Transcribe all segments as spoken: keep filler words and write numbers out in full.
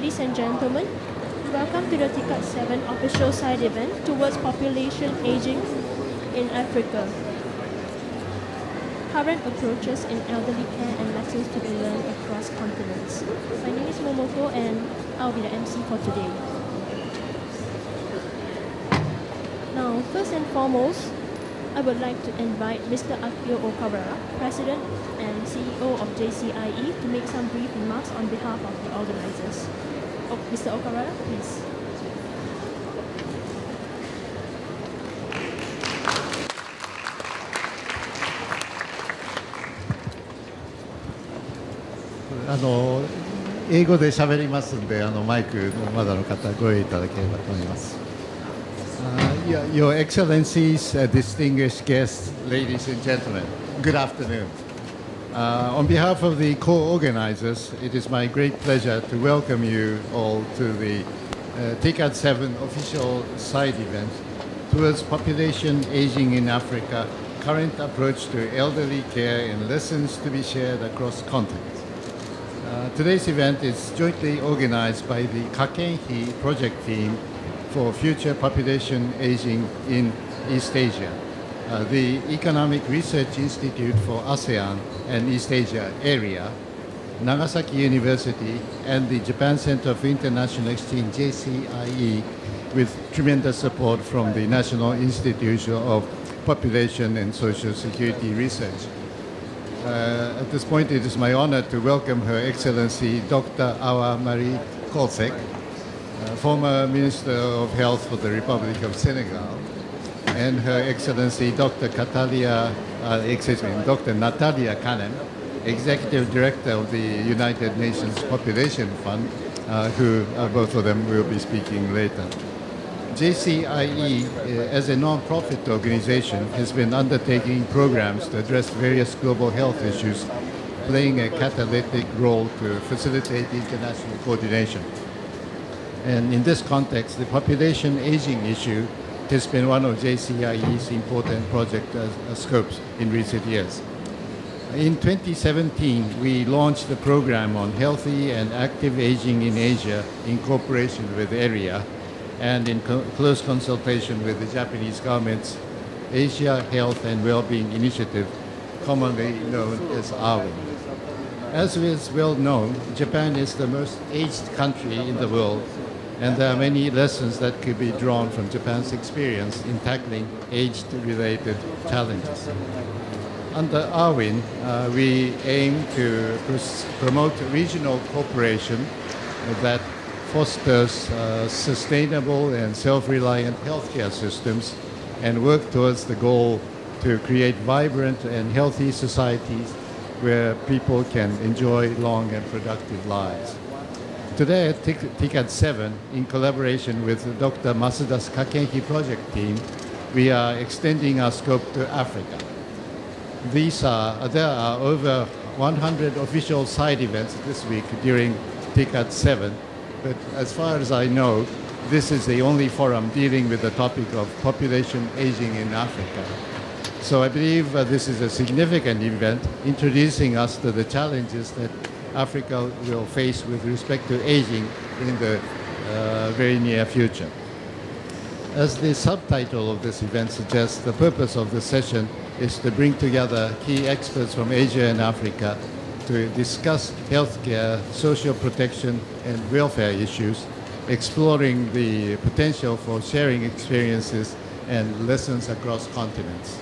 ladies and gentlemen. Welcome to the TICAD seven official side event towards population aging in Africa. Current approaches in elderly care and lessons to be learned across continents. My name is Momoko and I'll be the M C for today. Now, first and foremost, I would like to invite Mister Akio Okawara, President and C E O of J C I E, to make some brief remarks on behalf of the organizers. Oh, Mister Okawara, please. Your Excellencies, uh, distinguished guests, ladies and gentlemen, good afternoon. Uh, on behalf of the co-organizers, it is my great pleasure to welcome you all to the uh, TICAD seven official side event towards population aging in Africa, current approach to elderly care and lessons to be shared across continents. Uh, today's event is jointly organized by the Kakenhi project team for future population aging in East Asia, uh, the Economic Research Institute for ASEAN and East Asia ERIA, Nagasaki University, and the Japan Center for International Exchange, J C I E, with tremendous support from the National Institute of Population and Social Security Research. Uh, at this point, it is my honor to welcome Her Excellency Doctor Awa Marie Coll-Seck, uh, former Minister of Health for the Republic of Senegal, and Her Excellency Doctor Catalia, uh, excuse me, Doctor Natalia Kanem, Executive Director of the United Nations Population Fund, uh, who uh, both of them will be speaking later. J C I E, uh, as a non-profit organization, has been undertaking programs to address various global health issues, playing a catalytic role to facilitate international coordination. And in this context, the population aging issue has been one of J C I E's important project uh, scopes in recent years. In twenty seventeen, we launched the program on healthy and active aging in Asia in cooperation with ERIA, and in co close consultation with the Japanese government's Asia Health and Wellbeing Initiative, commonly known as AHWIN. As is well known, Japan is the most aged country in the world, and there are many lessons that could be drawn from Japan's experience in tackling aged-related challenges. Under AHWIN, uh, we aim to promote regional cooperation that fosters uh, sustainable and self-reliant healthcare systems, and work towards the goal to create vibrant and healthy societies where people can enjoy long and productive lives. Today at TICAD seven, in collaboration with Doctor Masuda's Kakenhi project team, we are extending our scope to Africa. These are, there are over one hundred official side events this week during TICAD seven, but as far as I know, this is the only forum dealing with the topic of population aging in Africa. So I believe uh, this is a significant event, introducing us to the challenges that Africa will face with respect to aging in the uh, very near future. As the subtitle of this event suggests, the purpose of this session is to bring together key experts from Asia and Africa to discuss healthcare, social protection, and welfare issues, exploring the potential for sharing experiences and lessons across continents.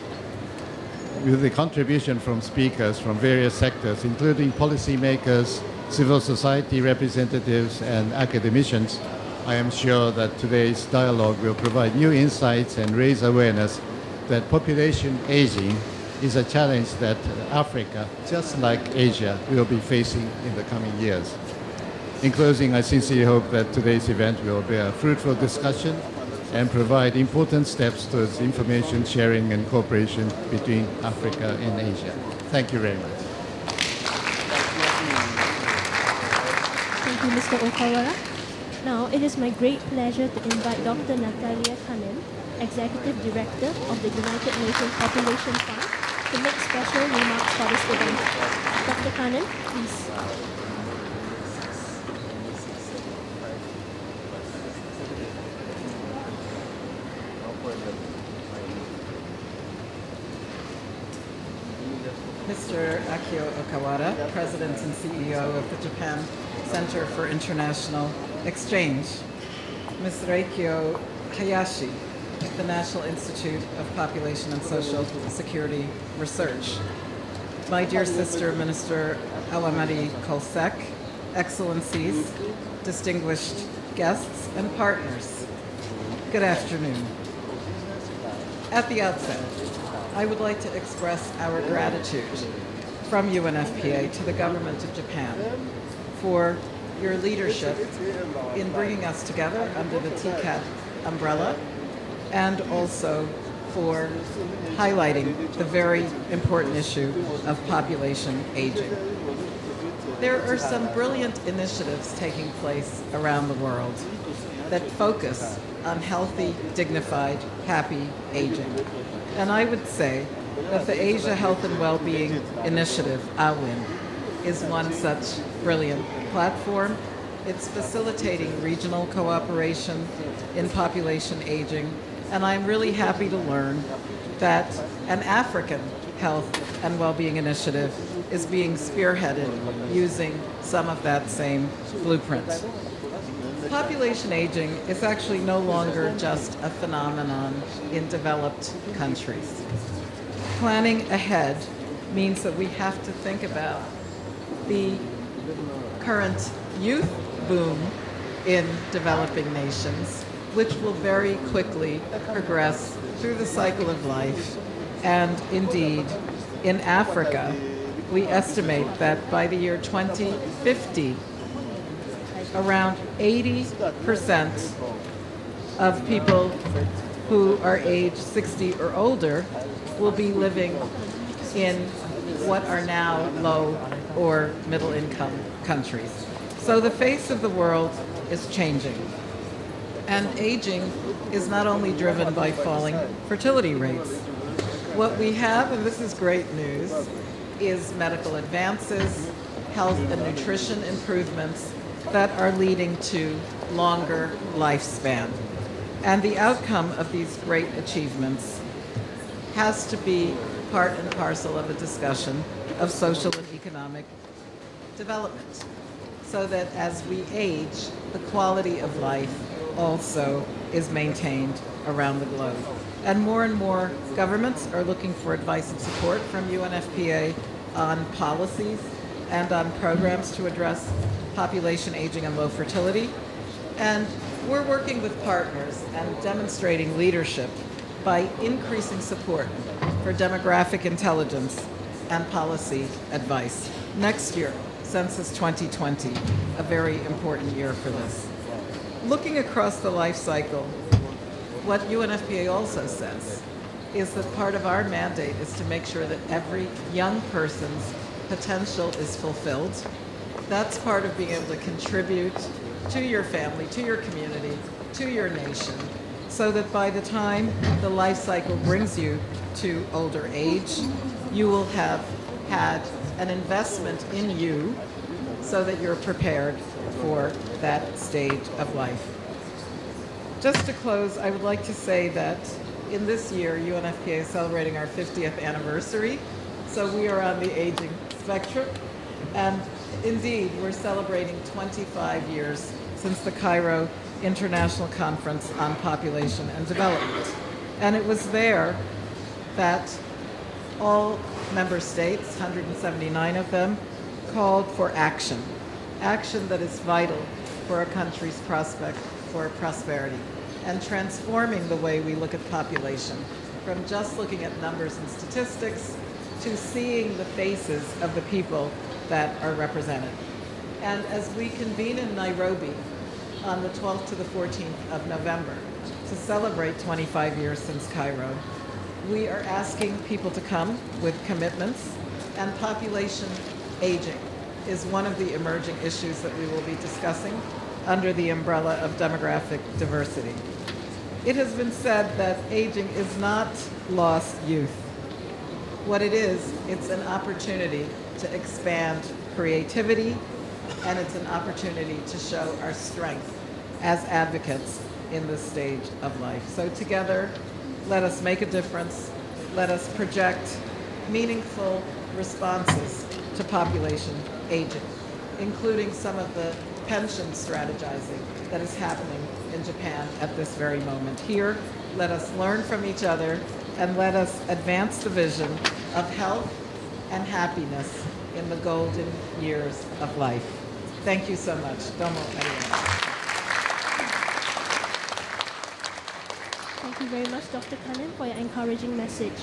With the contribution from speakers from various sectors, including policymakers, civil society representatives, and academicians, I am sure that today's dialogue will provide new insights and raise awareness that population aging is a challenge that Africa, just like Asia, will be facing in the coming years. In closing, I sincerely hope that today's event will be a fruitful discussion and provide important steps towards information sharing and cooperation between Africa and Asia. Thank you very much. Thank you, Mister Okawara. Now, it is my great pleasure to invite Doctor Natalia Kanem, Executive Director of the United Nations Population Fund, to make special remarks for this event. Doctor Kanem, please. Mister Akio Okawara, President and C E O of the Japan Center for International Exchange. Miz Reiko Hayashi, the National Institute of Population and Social Security Research. My dear sister, Minister Awa Marie Coll-Seck, Excellencies, distinguished guests and partners, good afternoon. At the outset, I would like to express our gratitude from U N F P A to the government of Japan for your leadership in bringing us together under the T I C A D umbrella, and also for highlighting the very important issue of population aging. There are some brilliant initiatives taking place around the world that focus on healthy, dignified, happy aging. And I would say that the Asia Health and Well-Being Initiative, AHWIN, is one such brilliant platform. It's facilitating regional cooperation in population aging, and I'm really happy to learn that an African Health and Well-Being Initiative is being spearheaded using some of that same blueprint. Population aging is actually no longer just a phenomenon in developed countries. Planning ahead means that we have to think about the current youth boom in developing nations, which will very quickly progress through the cycle of life. And indeed, in Africa, we estimate that by the year twenty fifty, around eighty percent of people who are age sixty or older will be living in what are now low or middle income countries. So the face of the world is changing. And aging is not only driven by falling fertility rates. What we have, and this is great news, is medical advances, health and nutrition improvements that are leading to longer lifespan. And the outcome of these great achievements has to be part and parcel of a discussion of social and economic development, so that as we age, the quality of life also is maintained around the globe. And more and more governments are looking for advice and support from U N F P A on policies and on programs to address population aging and low fertility. And we're working with partners and demonstrating leadership by increasing support for demographic intelligence and policy advice. Next year, Census twenty twenty, a very important year for this. Looking across the life cycle, what U N F P A also says is that part of our mandate is to make sure that every young person's potential is fulfilled. That's part of being able to contribute to your family, to your community, to your nation, so that by the time the life cycle brings you to older age, you will have had an investment in you so that you're prepared for that stage of life. Just to close, I would like to say that in this year, U N F P A is celebrating our fiftieth anniversary, so we are on the aging spectrum. And indeed, we're celebrating twenty-five years since the Cairo International Conference on Population and Development. And it was there that all member states, one hundred seventy-nine of them, called for action. Action that is vital for a country's prospect for prosperity, and transforming the way we look at population from just looking at numbers and statistics to seeing the faces of the people that are represented. And as we convene in Nairobi on the twelfth to the fourteenth of November to celebrate twenty-five years since Cairo, we are asking people to come with commitments, and population aging is one of the emerging issues that we will be discussing under the umbrella of demographic diversity. It has been said that aging is not lost youth. What it is, it's an opportunity to expand creativity, and it's an opportunity to show our strength as advocates in this stage of life. So together, let us make a difference, let us project meaningful responses to population aging, including some of the pension strategizing that is happening in Japan at this very moment. Here, let us learn from each other and let us advance the vision of health and happiness in the golden years of life. Thank you so much. Domo arigato. Thank you very much, Doctor Kanem, for your encouraging message.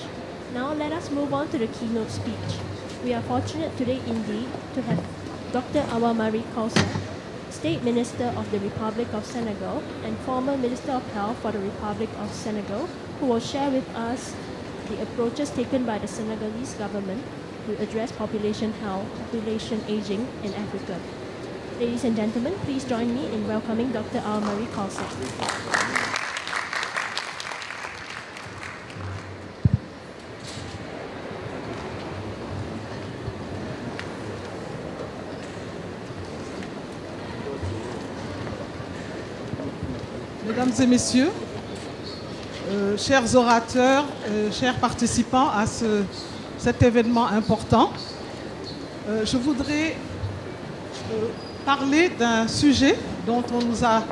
Now let us move on to the keynote speech. We are fortunate today indeed to have Doctor Awa Marie Coll-Seck, State Minister of the Republic of Senegal and former Minister of Health for the Republic of Senegal, who will share with us the approaches taken by the Senegalese government to address population health, population aging in Africa. Ladies and gentlemen, please join me in welcoming Doctor Awa Marie Coll-Seck. Mesdames et messieurs, euh, chers orateurs, euh, chers participants à ce, cet événement important, euh, je voudrais euh, parler d'un sujet dont on nous a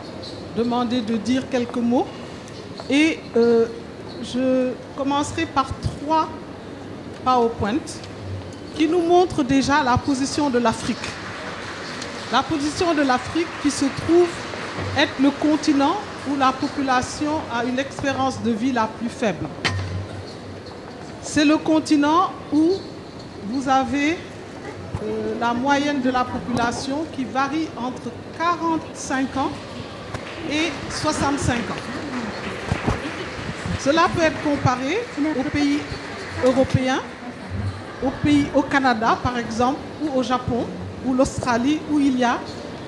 demandé de dire quelques mots et euh, je commencerai par trois PowerPoints qui nous montrent déjà la position de l'Afrique. La position de l'Afrique qui se trouve être le continent où la population a une espérance de vie la plus faible. C'est le continent où vous avez euh, la moyenne de la population qui varie entre quarante-cinq ans et soixante-cinq ans. Cela peut être comparé aux pays européens, aux pays au Canada par exemple, ou au Japon, ou l'Australie, où il y a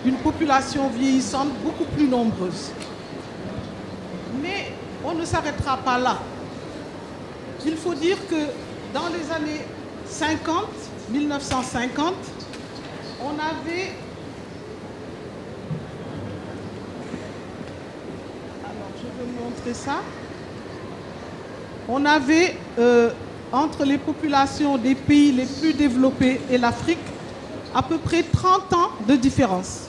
une population vieillissante beaucoup plus nombreuse. Mais on ne s'arrêtera pas là. Il faut dire que dans les années cinquante, mille neuf cent cinquante, on avait... Alors, je vais vous montrer ça. On avait, euh, entre les populations des pays les plus développés et l'Afrique, à peu près trente ans de différence.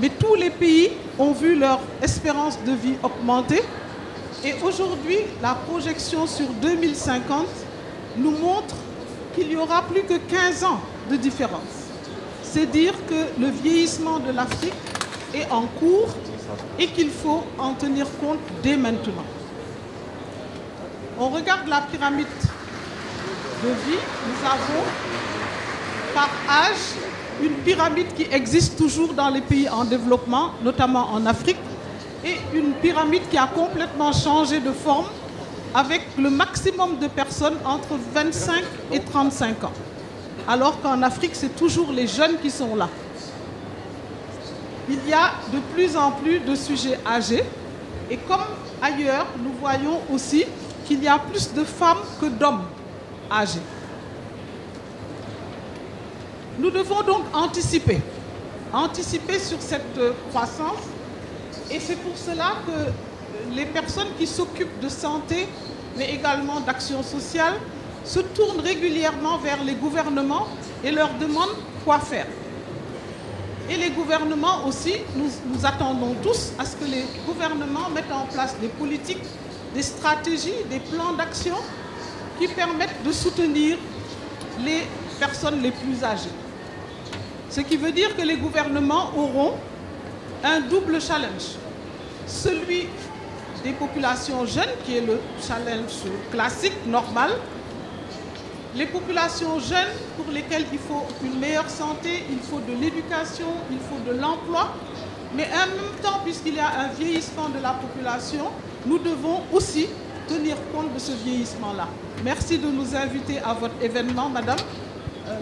Mais tous les pays ont vu leur espérance de vie augmenter. Et aujourd'hui, la projection sur deux mille cinquante nous montre qu'il y aura plus que quinze ans de différence. C'est dire que le vieillissement de l'Afrique est en cours et qu'il faut en tenir compte dès maintenant. On regarde la pyramide de vie. Nous avons par âge une pyramide qui existe toujours dans les pays en développement, notamment en Afrique, et une pyramide qui a complètement changé de forme avec le maximum de personnes entre vingt-cinq et trente-cinq ans. Alors qu'en Afrique, c'est toujours les jeunes qui sont là. Il y a de plus en plus de sujets âgés et comme ailleurs, nous voyons aussi qu'il y a plus de femmes que d'hommes âgés. Nous devons donc anticiper, anticiper sur cette croissance et c'est pour cela que les personnes qui s'occupent de santé, mais également d'action sociale, se tournent régulièrement vers les gouvernements et leur demandent quoi faire. Et les gouvernements aussi, nous, nous attendons tous à ce que les gouvernements mettent en place des politiques, des stratégies, des plans d'action qui permettent de soutenir les personnes les plus âgées. Ce qui veut dire que les gouvernements auront un double challenge. Celui des populations jeunes, qui est le challenge classique, normal. Les populations jeunes pour lesquelles il faut une meilleure santé, il faut de l'éducation, il faut de l'emploi. Mais en même temps, puisqu'il y a un vieillissement de la population, nous devons aussi tenir compte de ce vieillissement-là. Merci de nous inviter à votre événement, Madame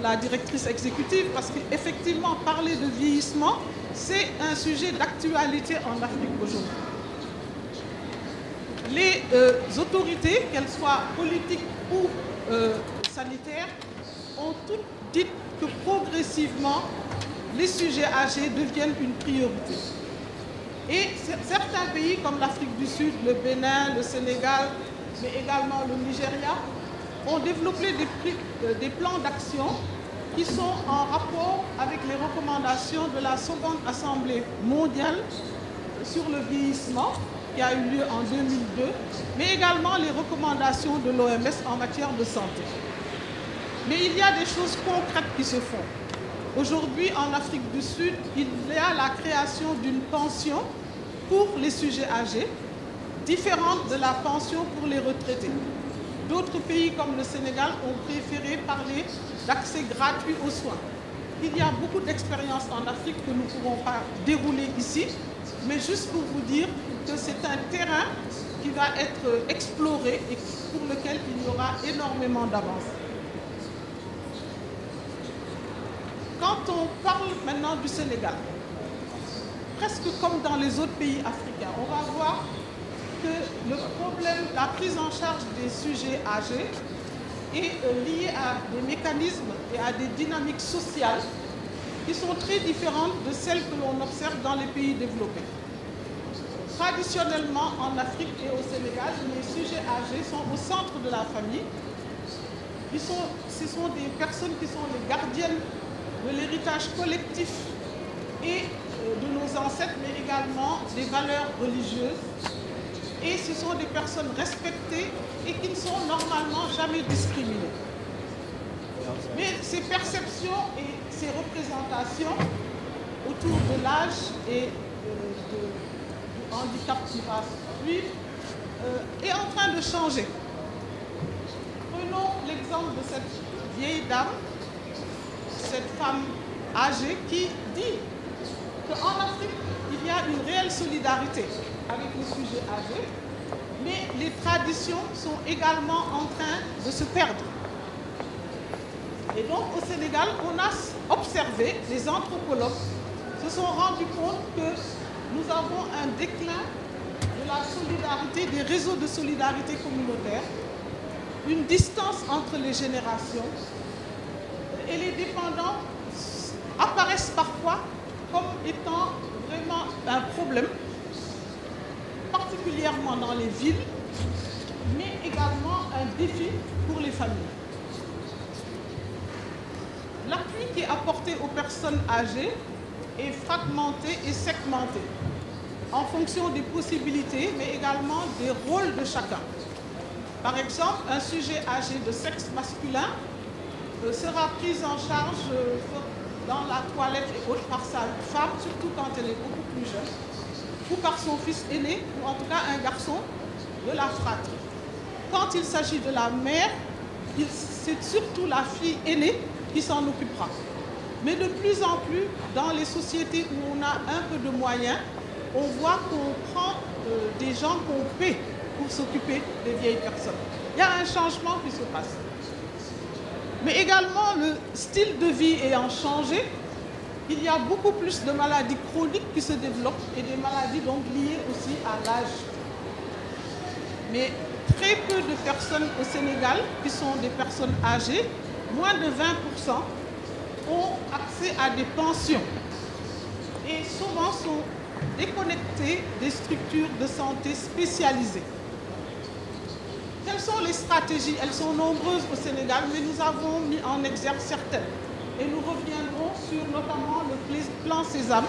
la directrice exécutive, parce qu'effectivement, parler de vieillissement, c'est un sujet d'actualité en Afrique aujourd'hui. Les euh, autorités, qu'elles soient politiques ou euh, sanitaires, ont toutes dit que progressivement, les sujets âgés deviennent une priorité. Et certains pays, comme l'Afrique du Sud, le Bénin, le Sénégal, mais également le Nigeria, ont développé des, des plans d'action qui sont en rapport avec les recommandations de la seconde Assemblée mondiale sur le vieillissement qui a eu lieu en deux mille deux, mais également les recommandations de l'O M S en matière de santé. Mais il y a des choses concrètes qui se font. Aujourd'hui, en Afrique du Sud, il y a la création d'une pension pour les sujets âgés, différente de la pension pour les retraités. D'autres pays comme le Sénégal ont préféré parler d'accès gratuit aux soins. Il y a beaucoup d'expériences en Afrique que nous ne pourrons pas dérouler ici, mais juste pour vous dire que c'est un terrain qui va être exploré et pour lequel il y aura énormément d'avance. Quand on parle maintenant du Sénégal, presque comme dans les autres pays africains, on va voir que le problème, la prise en charge des sujets âgés est liée à des mécanismes et à des dynamiques sociales qui sont très différentes de celles que l'on observe dans les pays développés. Traditionnellement, en Afrique et au Sénégal, les sujets âgés sont au centre de la famille. Ils sont, ce sont des personnes qui sont les gardiennes de l'héritage collectif et de nos ancêtres, mais également des valeurs religieuses. Et ce sont des personnes respectées et qui ne sont normalement jamais discriminées. Mais ces perceptions et ces représentations autour de l'âge et du handicap qui va suivre euh, est en train de changer. Prenons l'exemple de cette vieille dame, cette femme âgée qui dit qu'en Afrique, il y a une réelle solidarité avec les sujets âgés, mais les traditions sont également en train de se perdre. Et donc au Sénégal, on a observé, les anthropologues se sont rendus compte que nous avons un déclin de la solidarité, des réseaux de solidarité communautaire, une distance entre les générations, et les dépendants apparaissent parfois comme étant vraiment un problème, particulièrement dans les villes, mais également un défi pour les familles. L'appui qui est apporté aux personnes âgées est fragmenté et segmenté en fonction des possibilités, mais également des rôles de chacun. Par exemple, un sujet âgé de sexe masculin sera prise en charge dans la toilette et autres par sa femme, surtout quand elle est beaucoup plus jeune, ou par son fils aîné, ou en tout cas un garçon de la fratrie. Quand il s'agit de la mère, c'est surtout la fille aînée qui s'en occupera. Mais de plus en plus, dans les sociétés où on a un peu de moyens, on voit qu'on prend des gens qu'on paie pour s'occuper des vieilles personnes. Il y a un changement qui se passe. Mais également, le style de vie ayant changé, il y a beaucoup plus de maladies chroniques qui se développent et des maladies donc liées aussi à l'âge. Mais très peu de personnes au Sénégal, qui sont des personnes âgées, moins de vingt pour cent, ont accès à des pensions et souvent sont déconnectées des structures de santé spécialisées. Quelles sont les stratégies? Elles sont nombreuses au Sénégal, mais nous avons mis en exergue certaines. Et nous reviendrons sur notamment le plan Sesame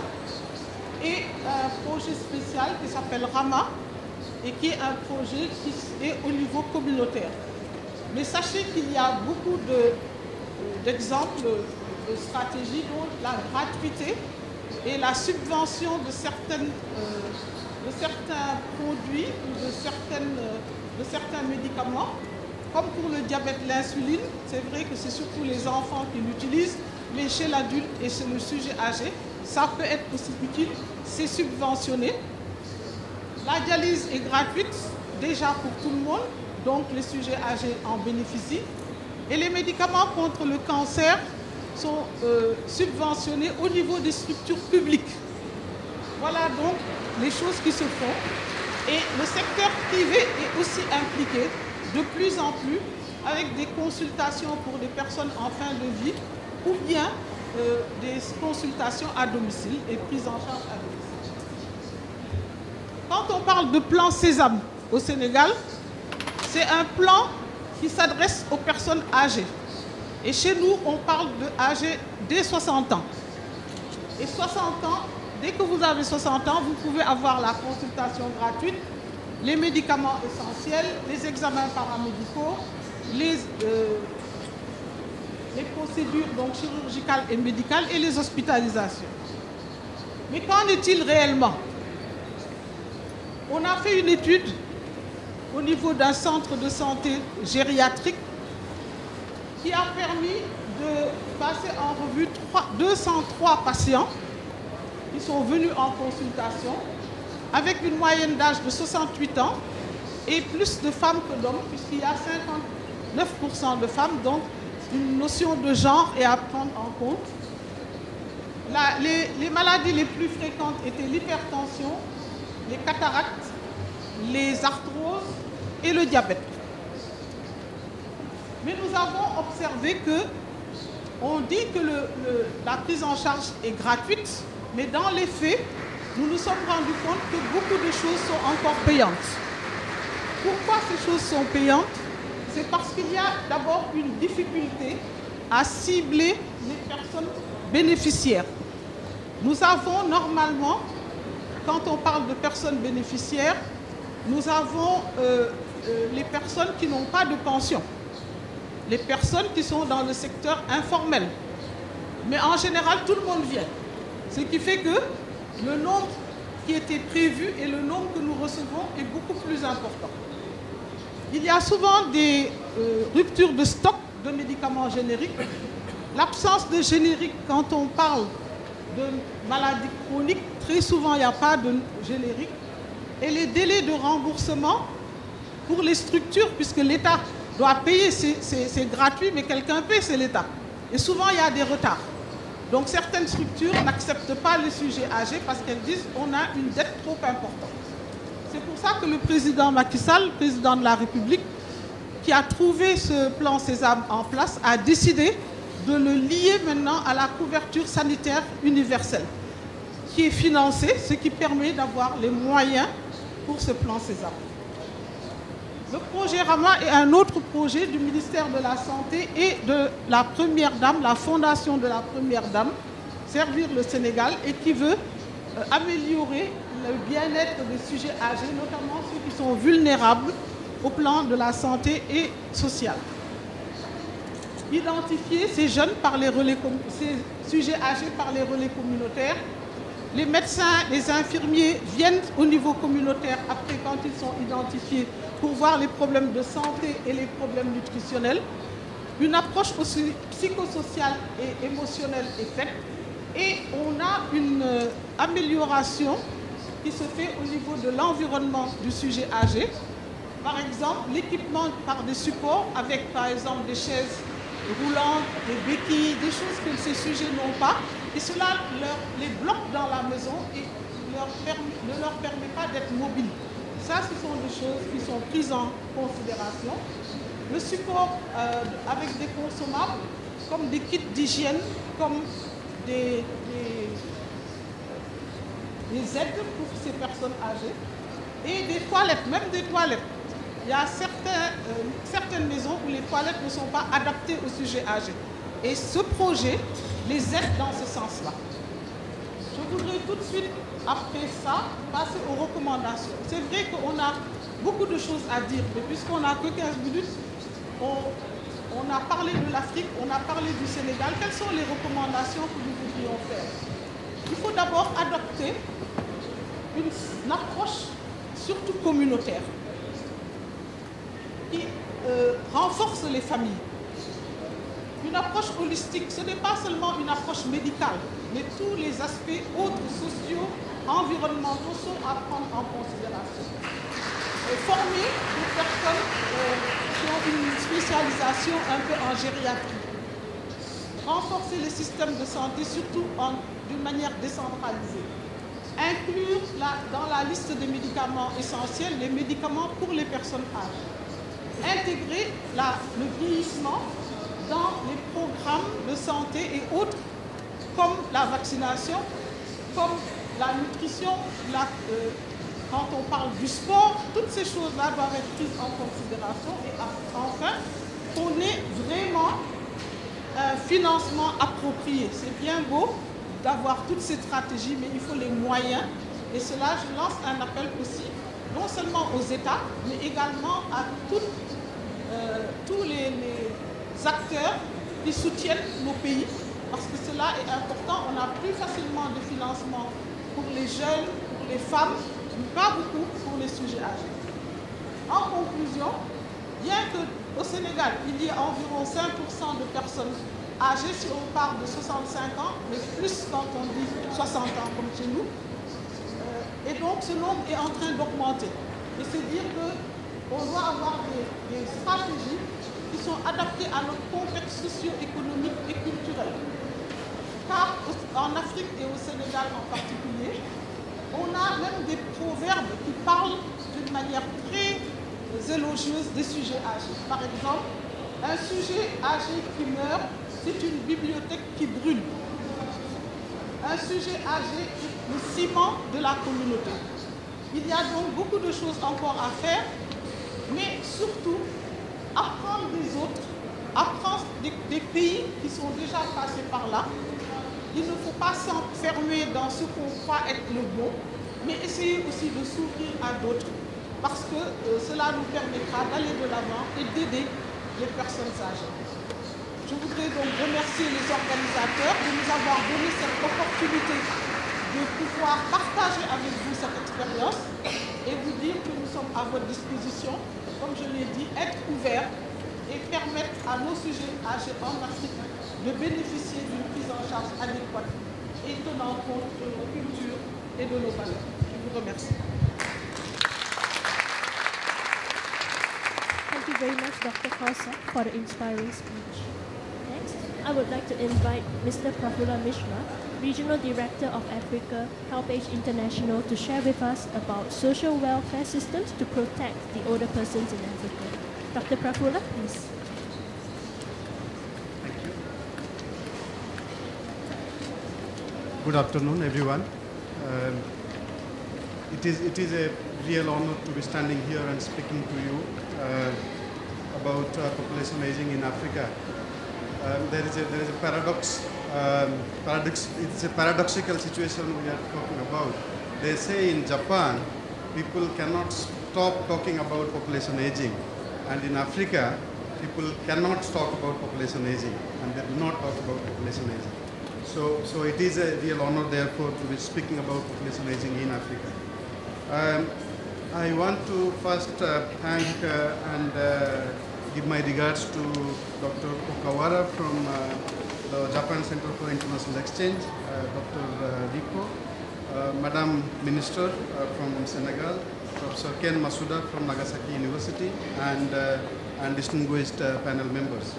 et un projet spécial qui s'appelle Rama et qui est un projet qui est au niveau communautaire. Mais sachez qu'il y a beaucoup d'exemples de, de stratégies dont la gratuité et la subvention de, certaines, euh, de certains produits ou de certaines... de certains médicaments, comme pour le diabète, l'insuline, c'est vrai que c'est surtout les enfants qui l'utilisent, mais chez l'adulte et chez le sujet âgé, ça peut être aussi utile, c'est subventionné. La dialyse est gratuite, déjà pour tout le monde, donc les sujets âgés en bénéficient. Et les médicaments contre le cancer sont euh, subventionnés au niveau des structures publiques. Voilà donc les choses qui se font. Et le secteur privé est aussi impliqué de plus en plus avec des consultations pour des personnes en fin de vie ou bien euh, des consultations à domicile et prise en charge à domicile. Quand on parle de plan Sésame au Sénégal, C'est un plan qui s'adresse aux personnes âgées. Et chez nous, on parle de âgés dès soixante ans. Et soixante ans, dès que vous avez soixante ans, vous pouvez avoir la consultation gratuite, les médicaments essentiels, les examens paramédicaux, les, euh, les procédures donc, chirurgicales et médicales et les hospitalisations. Mais qu'en est-il réellement? On a fait une étude au niveau d'un centre de santé gériatrique qui a permis de passer en revue deux cent trois patients qui sont venus en consultation avec une moyenne d'âge de soixante-huit ans et plus de femmes que d'hommes puisqu'il y a cinquante-neuf pour cent de femmes, donc une notion de genre est à prendre en compte. La, les, les maladies les plus fréquentes étaient l'hypertension, les cataractes, les arthroses et le diabète. Mais nous avons observé que on dit que le, le, la prise en charge est gratuite, mais dans les faits, nous nous sommes rendus compte que beaucoup de choses sont encore payantes. Pourquoi ces choses sont payantes? C'est parce qu'il y a d'abord une difficulté à cibler les personnes bénéficiaires. Nous avons normalement, quand on parle de personnes bénéficiaires, nous avons euh, euh, les personnes qui n'ont pas de pension, les personnes qui sont dans le secteur informel. Mais en général, tout le monde vient. Ce qui fait que le nombre qui était prévu et le nombre que nous recevons est beaucoup plus important. Il y a souvent des euh, ruptures de stock de médicaments génériques. L'absence de générique, quand on parle de maladies chroniques, très souvent il n'y a pas de générique. Et les délais de remboursement pour les structures, puisque l'État doit payer, c'est gratuit, mais quelqu'un paie, c'est l'État. Et souvent, il y a des retards. Donc, certaines structures n'acceptent pas les sujets âgés parce qu'elles disent qu'on a une dette trop importante. C'est pour ça que le président Macky Sall, le président de la République, qui a trouvé ce plan Sésame en place, a décidé de le lier maintenant à la couverture sanitaire universelle, qui est financée, ce qui permet d'avoir les moyens pour ce plan Sésame. Le projet Rama est un autre projet du ministère de la Santé et de la Première Dame, la fondation de la Première Dame, Servir le Sénégal, et qui veut euh, améliorer le bien-être des sujets âgés, notamment ceux qui sont vulnérables au plan de la santé et sociale. Identifier ces jeunes par les relais, ces sujets âgés par les relais communautaires. Les médecins, les infirmiers viennent au niveau communautaire après quand ils sont identifiés pour voir les problèmes de santé et les problèmes nutritionnels. Une approche aussi psychosociale et émotionnelle est faite et on a une amélioration qui se fait au niveau de l'environnement du sujet âgé. Par exemple, l'équipement par des supports avec par exemple des chaises roulantes, des béquilles, des choses que ces sujets n'ont pas. Et cela leur, les bloque dans la maison et leur permet, ne leur permet pas d'être mobiles. Ça, ce sont des choses qui sont prises en considération. Le support euh, avec des consommables, comme des kits d'hygiène, comme des, des, des aides pour ces personnes âgées, et des toilettes, même des toilettes. Il y a certains, euh, certaines maisons où les toilettes ne sont pas adaptées aux sujets âgés. Et ce projet les aide dans ce sens-là. Je voudrais tout de suite, après ça, passer aux recommandations. C'est vrai qu'on a beaucoup de choses à dire, mais puisqu'on n'a que quinze minutes, on, on a parlé de l'Afrique, on a parlé du Sénégal. Quelles sont les recommandations que nous voudrions faire? Il faut d'abord adopter une, une approche surtout communautaire qui euh, renforce les familles. Une approche holistique, ce n'est pas seulement une approche médicale, mais tous les aspects autres, sociaux, environnementaux sont à prendre en considération. Et former des personnes euh, qui ont une spécialisation un peu en gériatrie. Renforcer les systèmes de santé, surtout d'une manière décentralisée. Inclure la, dans la liste des médicaments essentiels les médicaments pour les personnes âgées. Intégrer la, le vieillissement dans les programmes de santé et autres, comme la vaccination, comme la nutrition, la, euh, quand on parle du sport, toutes ces choses-là doivent être prises en considération. Et enfin, qu'on ait vraiment un financement approprié. C'est bien beau d'avoir toutes ces stratégies, mais il faut les moyens. Et cela, je lance un appel aussi, non seulement aux États, mais également à toutes, euh, tous les, les acteurs qui soutiennent nos pays. Parce que cela est important, on a plus facilement de financement pour les jeunes, pour les femmes, mais pas beaucoup pour les sujets âgés. En conclusion, bien qu'au Sénégal, il y ait environ cinq pour cent de personnes âgées, si on parle de soixante-cinq ans, mais plus quand on dit soixante ans comme chez nous. Et donc ce nombre est en train d'augmenter. Et c'est dire qu'on doit avoir des, des stratégies qui sont adaptées à notre contexte socio-économique et culturel. Car en Afrique et au Sénégal en particulier, on a même des proverbes qui parlent d'une manière très élogieuse des sujets âgés. Par exemple, un sujet âgé qui meurt, c'est une bibliothèque qui brûle. Un sujet âgé est le ciment de la communauté. Il y a donc beaucoup de choses encore à faire, mais surtout apprendre des autres, apprendre des, des pays qui sont déjà passés par là. Il ne faut pas s'enfermer dans ce qu'on croit être le bon, mais essayer aussi de s'ouvrir à d'autres, parce que euh, cela nous permettra d'aller de l'avant et d'aider les personnes âgées. Je voudrais donc remercier les organisateurs de nous avoir donné cette opportunité de pouvoir partager avec vous cette expérience et vous dire que nous sommes à votre disposition, comme je l'ai dit, être ouverts et permettre à nos sujets âgés en Afrique de bénéficier d'une prise en charge adéquate et tenant compte de nos cultures et de nos valeurs. Je vous remercie. Thank you very much, Doctor Coll-Seck, for the inspiring speech. I would like to invite Mister Prafulla Mishra, Regional Director of Africa, Help Age International, to share with us about social welfare systems to protect the older persons in Africa. Doctor Prafulla, please. Thank you. Good afternoon, everyone. Um, it is it is a real honor to be standing here and speaking to you uh, about uh, population aging in Africa. Um, there is a there is a paradox. Um, paradox. It's a paradoxical situation we are talking about. They say in Japan, people cannot stop talking about population aging, and in Africa, people cannot talk about population aging, and they do not talk about population aging. So, so it is a real honor, therefore, to be speaking about population aging in Africa. Um, I want to first uh, thank uh, and. Uh, give my regards to Doctor Okawara from uh, the Japan Center for International Exchange, uh, Doctor Reiko, uh, Madam Minister uh, from Senegal, Professor Ken Masuda from Nagasaki University, and, uh, and distinguished uh, panel members.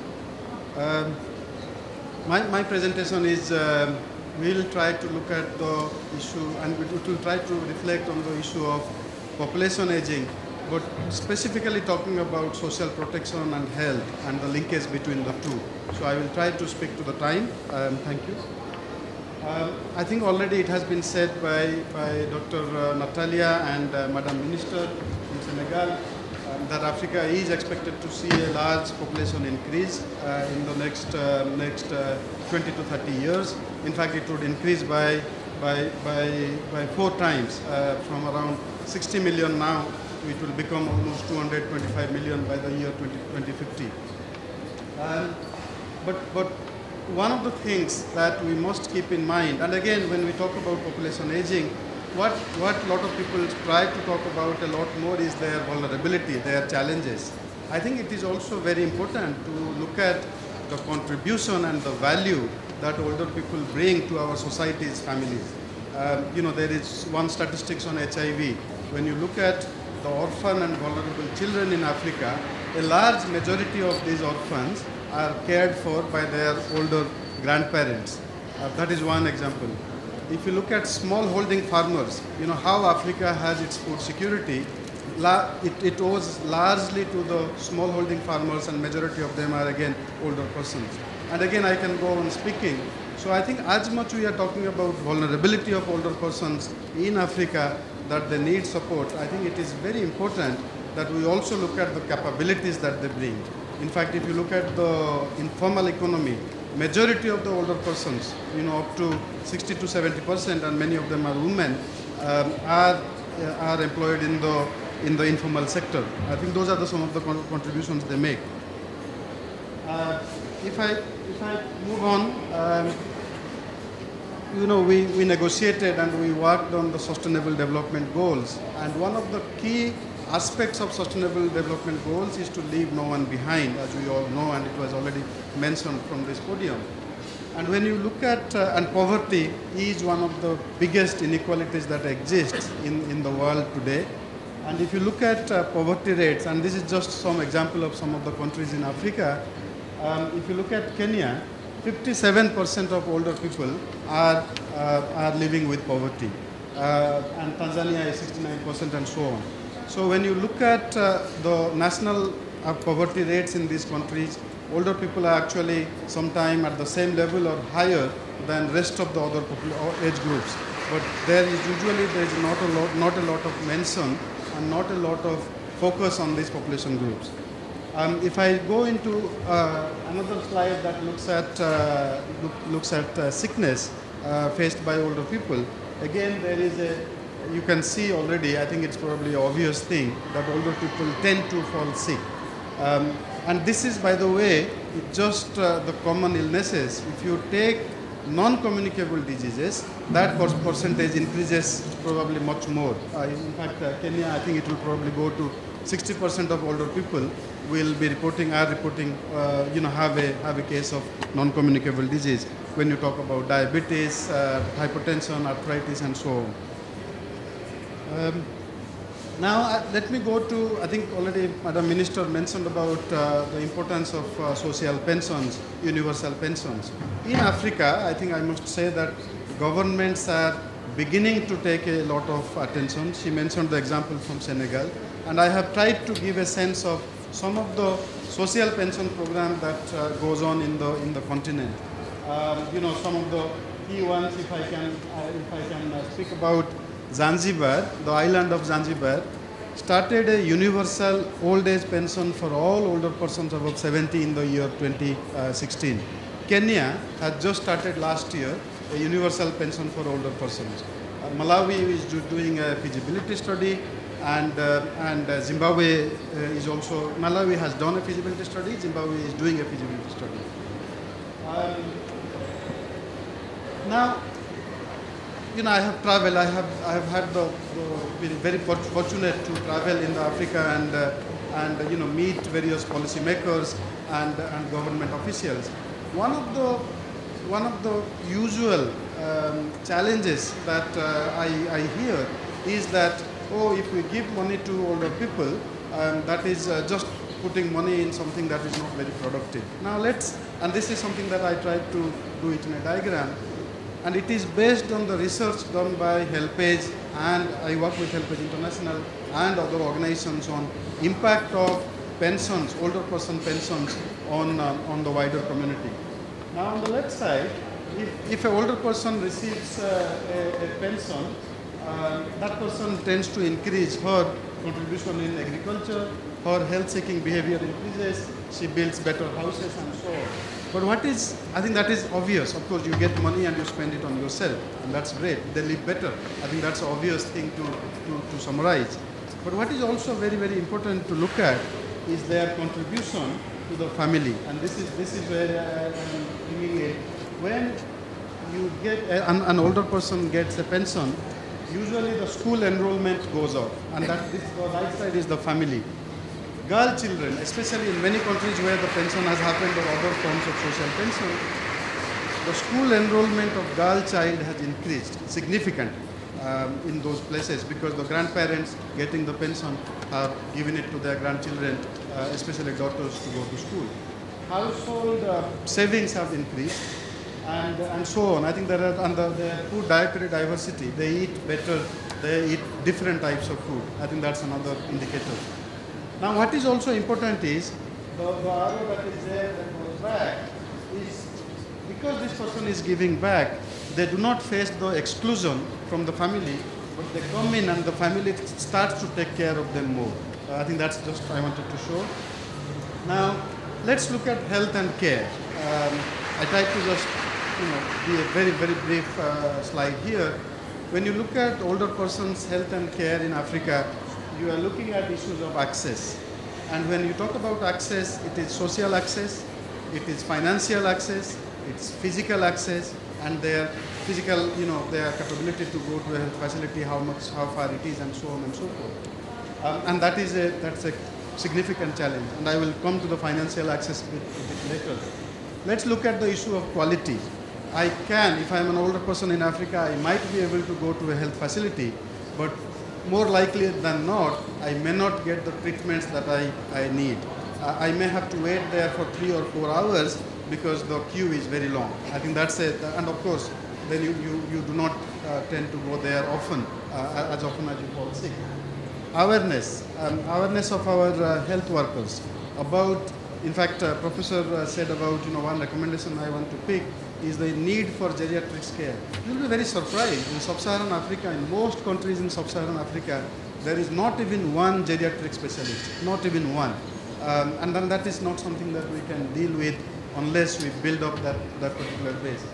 Um, my, my presentation is, uh, we'll try to look at the issue, and we'll try to reflect on the issue of population aging, but specifically talking about social protection and health and the linkage between the two. So I will try to speak to the time. Um, thank you. Um, I think already it has been said by, by Doctor Uh, Natalia and uh, Madam Minister from Senegal um, that Africa is expected to see a large population increase uh, in the next, uh, next uh, twenty to thirty years. In fact, it would increase by, by, by, by four times uh, from around sixty million now. It will become almost two hundred twenty-five million by the year twenty fifty. Um, but, but one of the things that we must keep in mind, and again, when we talk about population aging, what, what a lot of people try to talk about a lot more is their vulnerability, their challenges. I think it is also very important to look at the contribution and the value that older people bring to our societies, families. Um, you know, there is one statistics on H I V. When you look at the orphan and vulnerable children in Africa, a large majority of these orphans are cared for by their older grandparents. Uh, that is one example. If you look at smallholding farmers, you know how Africa has its food security, la it, it owes largely to the smallholding farmers, and majority of them are again older persons. And again, I can go on speaking. So I think as much we are talking about vulnerability of older persons in Africa, that they need support, I think it is very important that we also look at the capabilities that they bring. In fact, if you look at the informal economy, majority of the older persons, you know, up to sixty to seventy percent, and many of them are women, um, are, uh, are employed in the, in the informal sector. I think those are the, some of the con contributions they make. Uh, if, I, if I move on, um, you know, we, we negotiated and we worked on the Sustainable Development Goals. And one of the key aspects of Sustainable Development Goals is to leave no one behind, as we all know, and it was already mentioned from this podium. And when you look at, uh, and poverty is one of the biggest inequalities that exists in, in the world today. And if you look at uh, poverty rates, and this is just some example of some of the countries in Africa, um, if you look at Kenya, fifty-seven percent of older people are, uh, are living with poverty, uh, and Tanzania is sixty-nine percent and so on. So when you look at uh, the national uh, poverty rates in these countries, older people are actually sometimes at the same level or higher than rest of the other age groups. But there is usually there is not a lot, not a lot of mention and not a lot of focus on these population groups. Um, if I go into uh, another slide that looks at, uh, look, looks at uh, sickness uh, faced by older people, again there is a, you can see already, I think it's probably an obvious thing, that older people tend to fall sick. Um, and this is, by the way, just uh, the common illnesses. If you take non-communicable diseases, that percentage increases probably much more. Uh, in fact, uh, Kenya, I think it will probably go to sixty percent of older people will be reporting, are reporting, uh, you know, have a, have a case of non-communicable disease when you talk about diabetes, uh, hypertension, arthritis, and so on. Um, now, uh, let me go to, I think already Madam Minister mentioned about uh, the importance of uh, social pensions, universal pensions. In Africa, I think I must say that governments are beginning to take a lot of attention. She mentioned the example from Senegal. And I have tried to give a sense of some of the social pension program that uh, goes on in the in the continent. Um, you know, some of the key ones, if I can, uh, if I can uh, speak about Zanzibar, the island of Zanzibar, started a universal old age pension for all older persons above seventy in the year twenty sixteen. Kenya has just started last year a universal pension for older persons. Uh, Malawi is do doing a feasibility study. And, uh, and uh, Zimbabwe uh, is also, Malawi has done a feasibility study, Zimbabwe is doing a feasibility study. Um, now, you know, I have traveled, I have, I have had the, the, been very fortunate to travel in Africa and, uh, and uh, you know, meet various policymakers and, uh, and government officials. One of the, one of the usual um, challenges that uh, I, I hear is that, oh, if we give money to older people, um, that is uh, just putting money in something that is not very productive. Now let's, and this is something that I tried to do it in a diagram, and it is based on the research done by Help Age, and I work with Help Age International and other organizations on impact of pensions, older person pensions on, um, on the wider community. Now on the left side, if, if an older person receives uh, a, a pension, Uh, that person tends to increase her contribution in agriculture, her health-seeking behavior increases, she builds better houses and so on. But what is, I think that is obvious. Of course, you get money and you spend it on yourself, and that's great. They live better. I think that's an obvious thing to, to, to summarize. But what is also very, very important to look at is their contribution to the family. And this is, this is where I am bringing it. When you get, a, an, an older person gets a pension, usually the school enrollment goes up, and that this, the right side is the family. Girl children, especially in many countries where the pension has happened or other forms of social pension, the school enrollment of girl child has increased significantly um, in those places because the grandparents getting the pension have given it to their grandchildren, uh, especially daughters, to go to school. Household uh, savings have increased. And, and so on. I think there are under the food dietary diversity. They eat better, they eat different types of food. I think that's another indicator. Now what is also important is, the arrow that is there that goes back is, because this person is giving back, they do not face the exclusion from the family, If they come in and the family starts to take care of them more. Uh, I think that's just what I wanted to show. Now, let's look at health and care. Um, I tried to just you know, be a very, very brief uh, slide here. When you look at older persons' health and care in Africa, you are looking at issues of access. And when you talk about access, it is social access, it is financial access, it's physical access, and their physical, you know, their capability to go to a health facility, how much, how far it is, and so on and so forth. Um, and that is a, that's a significant challenge. And I will come to the financial access bit, a bit later. Let's look at the issue of quality. I can, if I'm an older person in Africa, I might be able to go to a health facility, but more likely than not, I may not get the treatments that I, I need. Uh, I may have to wait there for three or four hours because the queue is very long. I think that's it. And of course, then you, you, you do not uh, tend to go there often, uh, as often as you fall sick. Awareness, um, awareness of our uh, health workers about, in fact, uh, Professor uh, said about, you know, one recommendation I want to pick is the need for geriatric care. You'll be very surprised, in sub-Saharan Africa, in most countries in sub-Saharan Africa, there is not even one geriatric specialist, not even one. Um, and then that is not something that we can deal with unless we build up that, that particular base.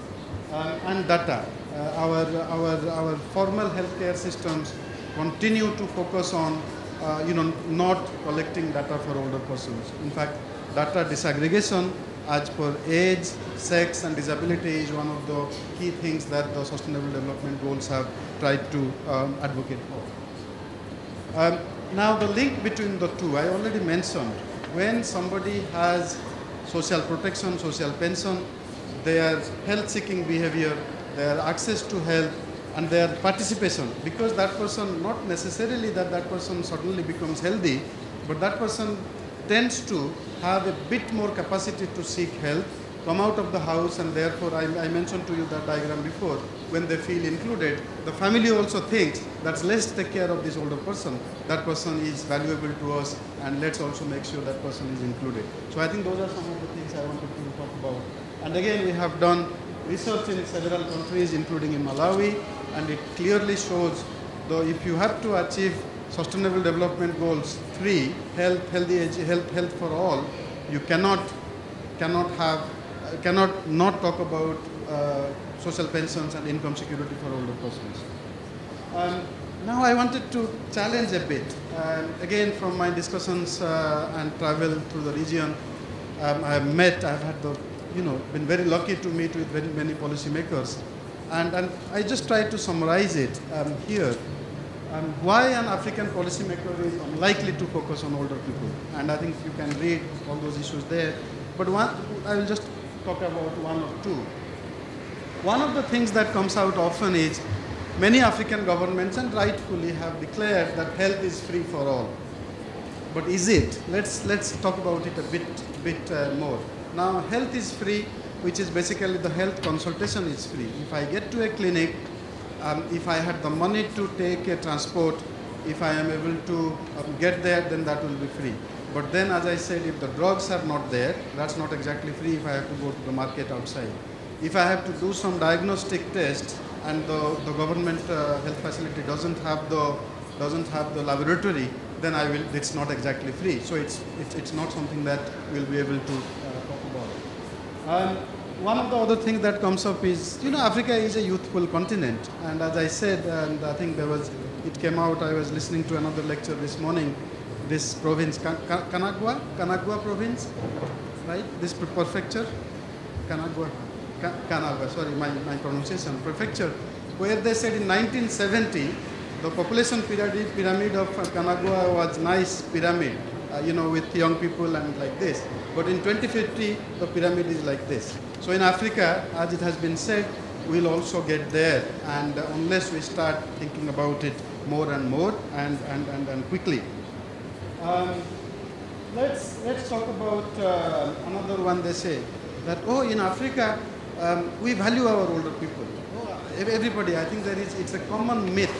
Uh, and data, uh, our, our, our formal healthcare systems continue to focus on, uh, you know, not collecting data for older persons. In fact, data disaggregation as per age, sex, and disability is one of the key things that the Sustainable Development Goals have tried to um, advocate for. Um, now, the link between the two, I already mentioned, when somebody has social protection, social pension, their health-seeking behavior, their access to health, and their participation, because that person, not necessarily that that person suddenly becomes healthy, but that person tends to have a bit more capacity to seek help, come out of the house, and therefore, I, I mentioned to you that diagram before, when they feel included, the family also thinks that let's take care of this older person, that person is valuable to us, and let's also make sure that person is included. So I think those are some of the things I wanted to talk about. And again, we have done research in several countries, including in Malawi, and it clearly shows, though, if you have to achieve Sustainable Development Goals three, health, healthy age, health, health for all, you cannot, cannot have, cannot not talk about uh, social pensions and income security for older persons. Um, now I wanted to challenge a bit. Um, again, from my discussions uh, and travel through the region, um, I've met, I've had the, you know, been very lucky to meet with very many policymakers, and, and I just tried to summarize it um, here. Um, why an African policymaker is unlikely to focus on older people. And I think you can read all those issues there. But one, I will just talk about one or two. One of the things that comes out often is many African governments, and rightfully, have declared that health is free for all. But is it? Let's, let's talk about it a bit, bit uh, more. Now, health is free, which is basically the health consultation is free. If I get to a clinic, Um, if I had the money to take a transport, if I am able to um, get there, then that will be free. But then, as I said, if the drugs are not there, that's not exactly free if I have to go to the market outside. If I have to do some diagnostic tests and the, the government uh, health facility doesn't have the, doesn't have the laboratory, then I will, it's not exactly free. So it's, it's, it's not something that we'll be able to uh, talk about. Um, One of the other things that comes up is, you know, Africa is a youthful continent. And as I said, and I think there was, it came out, I was listening to another lecture this morning, this province, Kan Kanagawa, Kanagawa province, right? This prefecture, Kanagawa, Ka Kanagawa, sorry, my, my pronunciation, prefecture, where they said in nineteen seventy, the population pyramid, pyramid of Kanagawa was nice pyramid, uh, you know, with young people and like this. But in twenty fifty, the pyramid is like this. So in Africa, as it has been said, we'll also get there, and uh, unless we start thinking about it more and more and, and, and, and quickly. Um, let's, let's talk about uh, another one they say, that, oh, in Africa, um, we value our older people. Oh, everybody, I think that it's, it's a common myth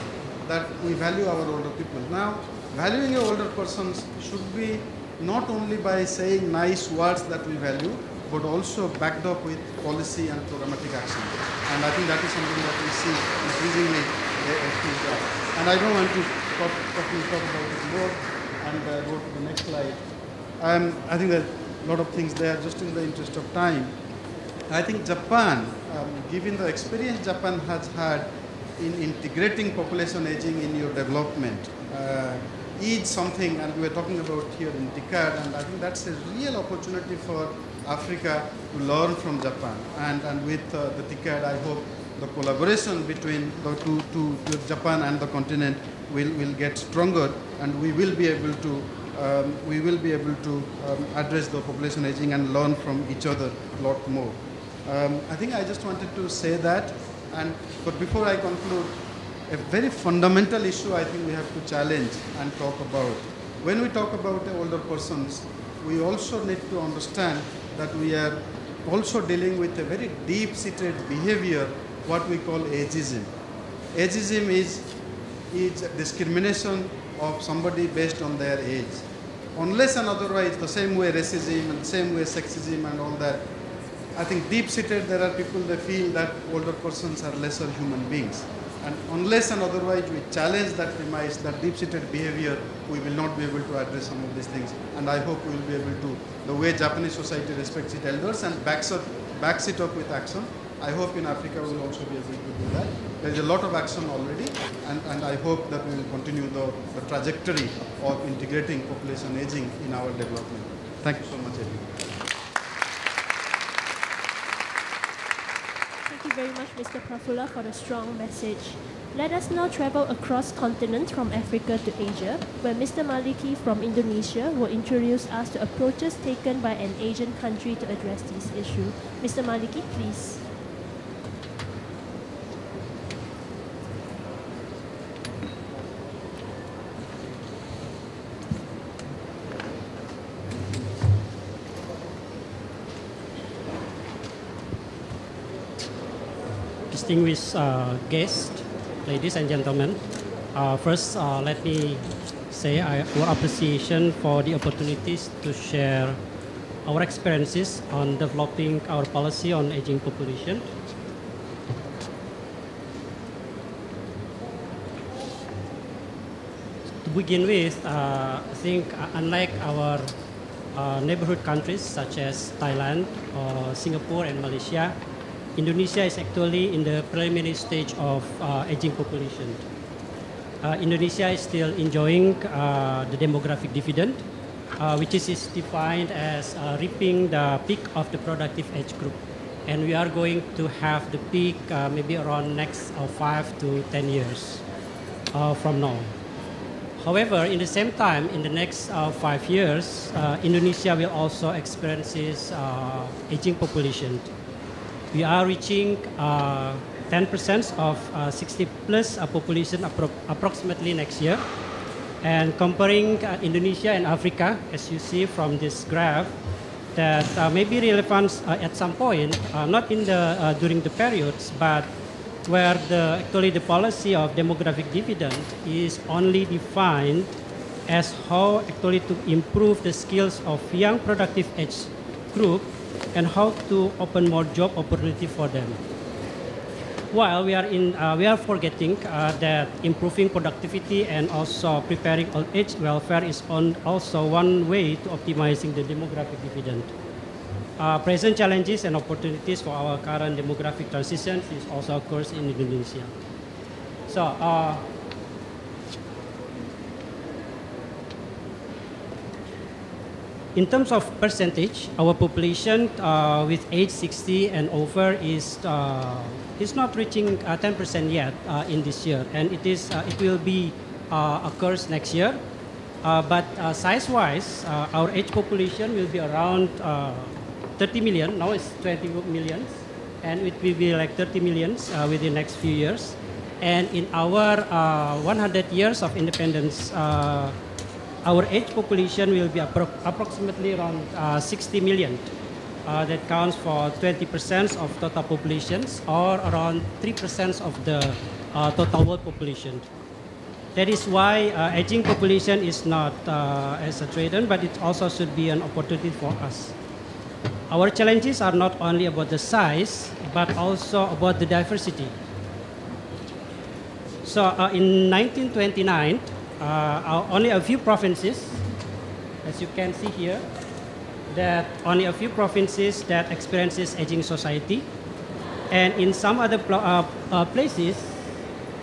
that we value our older people. Now, valuing your older persons should be not only by saying nice words that we value, but also backed up with policy and programmatic action. And I think that is something that we see increasingly. And I don't want to talk, talk, talk about it more and uh, go to the next slide. Um, I think there are a lot of things there, just in the interest of time. I think Japan, um, given the experience Japan has had in integrating population aging in your development, uh, is something, and we were talking about here in TICAD, and I think that's a real opportunity for Africa to learn from Japan. And, and with uh, the TICAD, I hope the collaboration between the two, two, two Japan and the continent will, will get stronger, and we will be able to um, we will be able to um, address the population aging and learn from each other a lot more. Um, I think I just wanted to say that, and but before I conclude, a very fundamental issue I think we have to challenge and talk about. When we talk about the older persons, we also need to understand that we are also dealing with a very deep-seated behavior, what we call ageism. Ageism is, is discrimination of somebody based on their age. Unless and otherwise, the same way racism and the same way sexism and all that, I think deep-seated there are people that feel that older persons are lesser human beings. And unless and otherwise we challenge that premise, that deep-seated behavior, we will not be able to address some of these things. And I hope we will be able to, the way Japanese society respects its elders and backs, up, backs it up with action, I hope in Africa we will also be able to do that. There is a lot of action already, and, and I hope that we will continue the, the trajectory of integrating population aging in our development. Thank you so much, everyone. Thank you very much, Mister Prafulla, for the strong message. Let us now travel across continents from Africa to Asia, where Mister Maliki from Indonesia will introduce us to approaches taken by an Asian country to address this issue. Mister Maliki, please. Distinguished uh, guests, ladies and gentlemen, uh, first uh, let me say our appreciation for the opportunities to share our experiences on developing our policy on aging population. To begin with, uh, I think unlike our uh, neighborhood countries such as Thailand, or Singapore and Malaysia, Indonesia is actually in the preliminary stage of uh, aging population. Uh, Indonesia is still enjoying uh, the demographic dividend, uh, which is, is defined as uh, reaping the peak of the productive age group. And we are going to have the peak uh, maybe around next uh, five to ten years uh, from now. However, in the same time, in the next uh, five years, uh, Indonesia will also experience uh, aging population. We are reaching uh, ten percent of uh, sixty plus uh, population appro approximately next year. And comparing uh, Indonesia and Africa, as you see from this graph, that uh, may be relevant uh, at some point, uh, not in the uh, during the periods, but where the actually the policy of demographic dividend is only defined as how actually to improve the skills of young productive age group and how to open more job opportunity for them. While we are in, uh, we are forgetting uh, that improving productivity and also preparing old age welfare is on also one way to optimizing the demographic dividend. Uh, present challenges and opportunities for our current demographic transition is also of course in Indonesia. So. Uh, In terms of percentage, our population uh, with age sixty and over is uh, is not reaching uh, ten percent yet uh, in this year, and it is uh, it will be uh, occurs next year. Uh, but uh, size-wise, uh, our age population will be around uh, thirty million. Now it's twenty million, and it will be like thirty million uh, within the next few years. And in our uh, one hundred years of independence. Uh, Our age population will be appro approximately around uh, sixty million. Uh, that counts for twenty percent of total populations, or around three percent of the uh, total world population. That is why uh, aging population is not uh, as a trade-in, but it also should be an opportunity for us. Our challenges are not only about the size, but also about the diversity. So uh, in nineteen twenty-nine, uh, only a few provinces, as you can see here, that only a few provinces that experiences aging society, and in some other pl uh, uh, places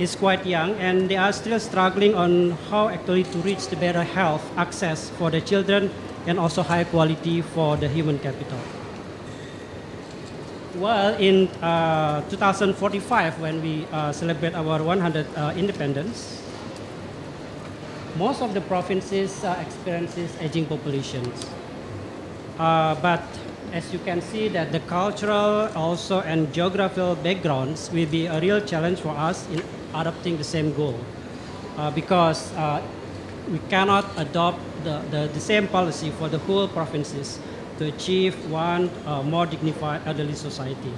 is quite young, and they are still struggling on how actually to reach the better health access for the children and also high quality for the human capital. Well, in uh, two thousand forty-five, when we uh, celebrate our one hundredth uh, independence, most of the provinces uh, experiences aging populations. Uh, but as you can see that the cultural also and geographical backgrounds will be a real challenge for us in adopting the same goal, uh, because uh, we cannot adopt the, the, the same policy for the whole provinces to achieve one uh, more dignified elderly society.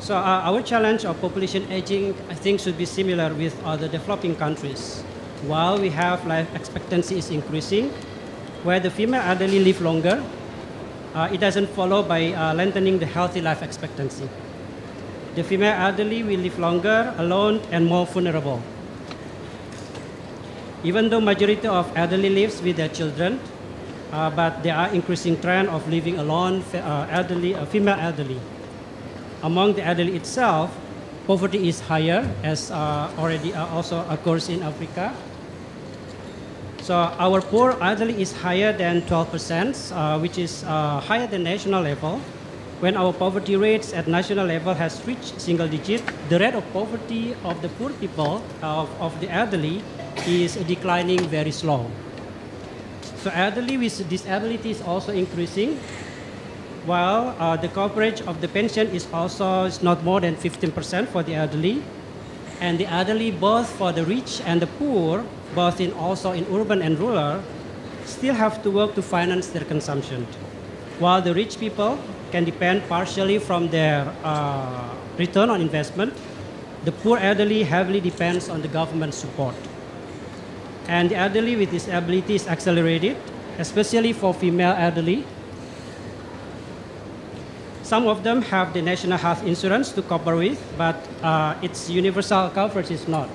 So uh, our challenge of population aging, I think, should be similar with other developing countries. While we have life expectancy is increasing, where the female elderly live longer, uh, it doesn't follow by uh, lengthening the healthy life expectancy. The female elderly will live longer, alone, and more vulnerable. Even though majority of elderly lives with their children, uh, but there are increasing trend of living alone, uh, elderly, uh, female elderly. Among the elderly itself, poverty is higher, as uh, already uh, also occurs in Africa. So our poor elderly is higher than twelve percent, uh, which is uh, higher than national level. When our poverty rates at national level has reached single digit, the rate of poverty of the poor people, of, of the elderly, is declining very slow. So elderly with disability is also increasing, while uh, the coverage of the pension is also is not more than fifteen percent for the elderly. And the elderly, both for the rich and the poor, both in also in urban and rural, still have to work to finance their consumption, while the rich people can depend partially from their uh, return on investment. The poor elderly heavily depends on the government support. And the elderly with disability is accelerated, especially for female elderly. Some of them have the national health insurance to cover with, but uh, its universal coverage is not.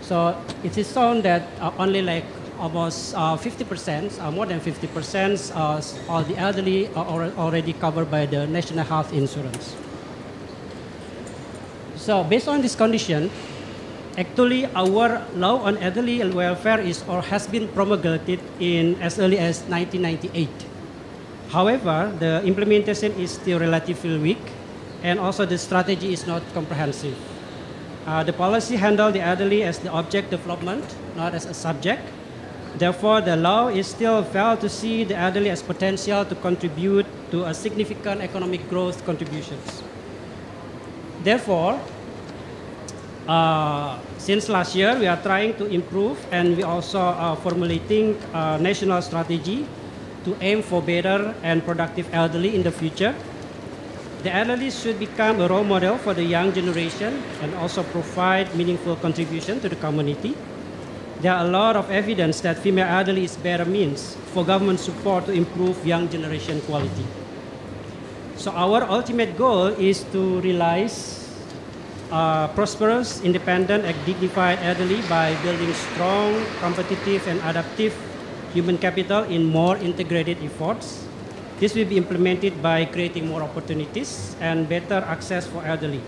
So it is shown that uh, only like almost uh, fifty percent, uh, more than fifty percent uh, of the elderly are already covered by the national health insurance. So based on this condition, actually our law on elderly welfare is or has been promulgated in as early as nineteen ninety-eight. However, the implementation is still relatively weak, and also the strategy is not comprehensive. Uh, the policy handles the elderly as the object development, not as a subject. Therefore, the law is still failed to see the elderly as potential to contribute to a significant economic growth contributions. Therefore, uh, since last year, we are trying to improve, and we also are formulating a national strategy to aim for better and productive elderly in the future. The elderly should become a role model for the young generation and also provide meaningful contribution to the community. There are a lot of evidence that female elderly is better means for government support to improve young generation quality. So our ultimate goal is to realize uh, prosperous, independent, and dignified elderly by building strong, competitive, and adaptive human capital in more integrated efforts. This will be implemented by creating more opportunities and better access for elderly.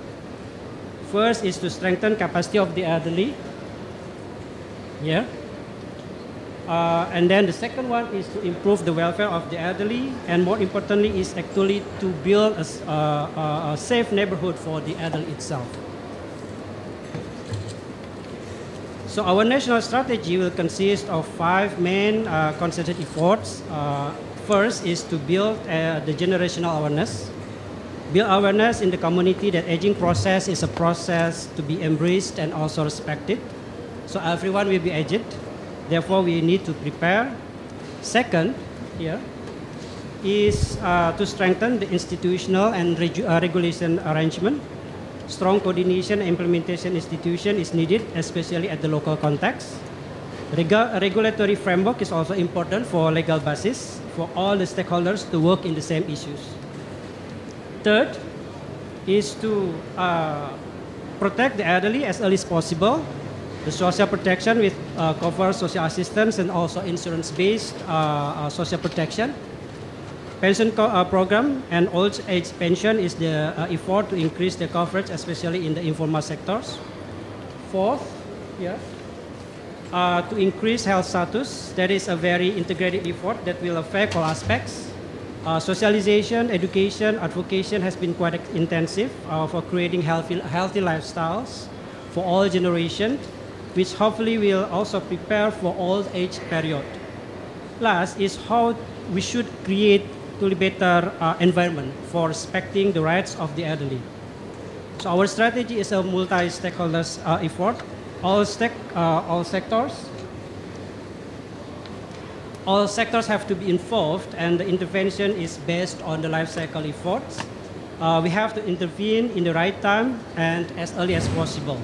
First is to strengthen capacity of the elderly. Yeah. Uh, and then the second one is to improve the welfare of the elderly, and more importantly is actually to build a, a, a safe neighborhood for the elderly itself. So our national strategy will consist of five main uh, concerted efforts. Uh, First is to build uh, the generational awareness. Build awareness in the community that aging process is a process to be embraced and also respected. So everyone will be aged. Therefore, we need to prepare. Second, here, is uh, to strengthen the institutional and reg uh, regulation arrangement. Strong coordination and implementation institution is needed, especially at the local context. Regu regulatory framework is also important for legal basis for all the stakeholders to work in the same issues. Third is to uh, protect the elderly as early as possible. The social protection with uh, covers social assistance and also insurance-based uh, uh, social protection. Pension co uh, program and old age pension is the uh, effort to increase the coverage, especially in the informal sectors. Fourth, yeah, uh, to increase health status. That is a very integrated effort that will affect all aspects. Uh, socialization, education, advocation has been quite intensive uh, for creating healthy, healthy lifestyles for all generations, which hopefully will also prepare for old age period. Last is how we should create a better uh, environment for respecting the rights of the elderly. So our strategy is a multi-stakeholders uh, effort. All, stec uh, all sectors, all sectors have to be involved, and the intervention is based on the life cycle efforts. Uh, we have to intervene in the right time and as early as possible.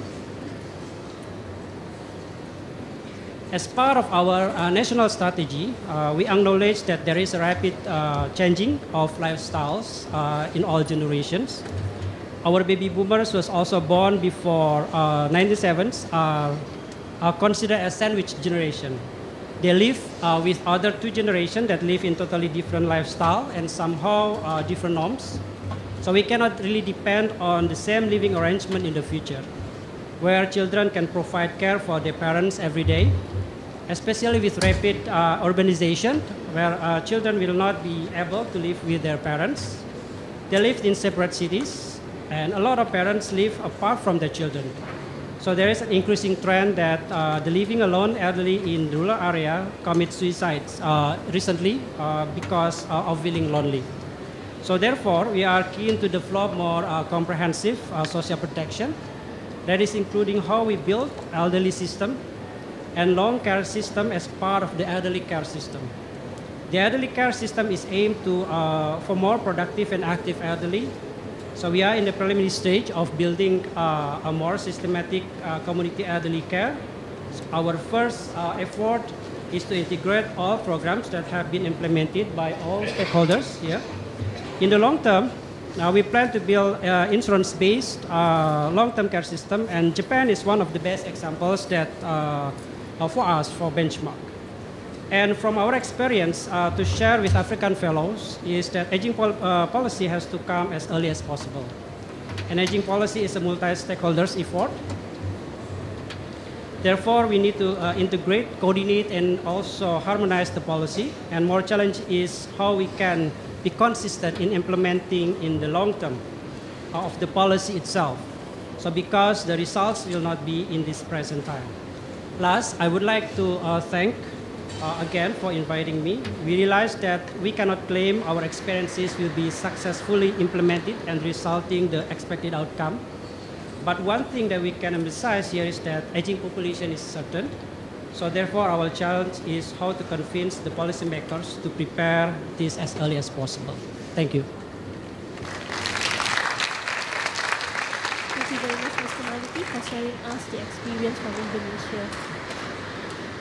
As part of our uh, national strategy, uh, we acknowledge that there is a rapid uh, changing of lifestyles uh, in all generations. Our baby boomers was also born before uh, ninety-sevens uh, are considered as sandwich generation. They live uh, with other two generations that live in totally different lifestyle and somehow uh, different norms. So we cannot really depend on the same living arrangement in the future, where children can provide care for their parents every day, especially with rapid uh, urbanization, where uh, children will not be able to live with their parents. They live in separate cities, and a lot of parents live apart from their children. So there is an increasing trend that uh, the living alone elderly in rural area commit suicides uh, recently uh, because uh, of feeling lonely. So therefore, we are keen to develop more uh, comprehensive uh, social protection that is including how we build elderly system and long care system as part of the elderly care system. The elderly care system is aimed to uh, for more productive and active elderly. So we are in the preliminary stage of building uh, a more systematic uh, community elderly care. Our first uh, effort is to integrate all programs that have been implemented by all stakeholders here. In the long term, now we plan to build uh, insurance-based uh, long-term care system, and Japan is one of the best examples that uh, for us for benchmark. And from our experience uh, to share with African fellows is that aging pol uh, policy has to come as early as possible. And aging policy is a multi-stakeholders effort. Therefore, we need to uh, integrate, coordinate, and also harmonize the policy. And more challenge is how we can be consistent in implementing in the long term of the policy itself. So because the results will not be in this present time. Last, I would like to uh, thank Uh, again for inviting me. We realized that we cannot claim our experiences will be successfully implemented and resulting the expected outcome. But one thing that we can emphasize here is that aging population is certain. So therefore our challenge is how to convince the policymakers to prepare this as early as possible. Thank you. Thank you very much, Mister Maliki, for sharing us the experience from Indonesia.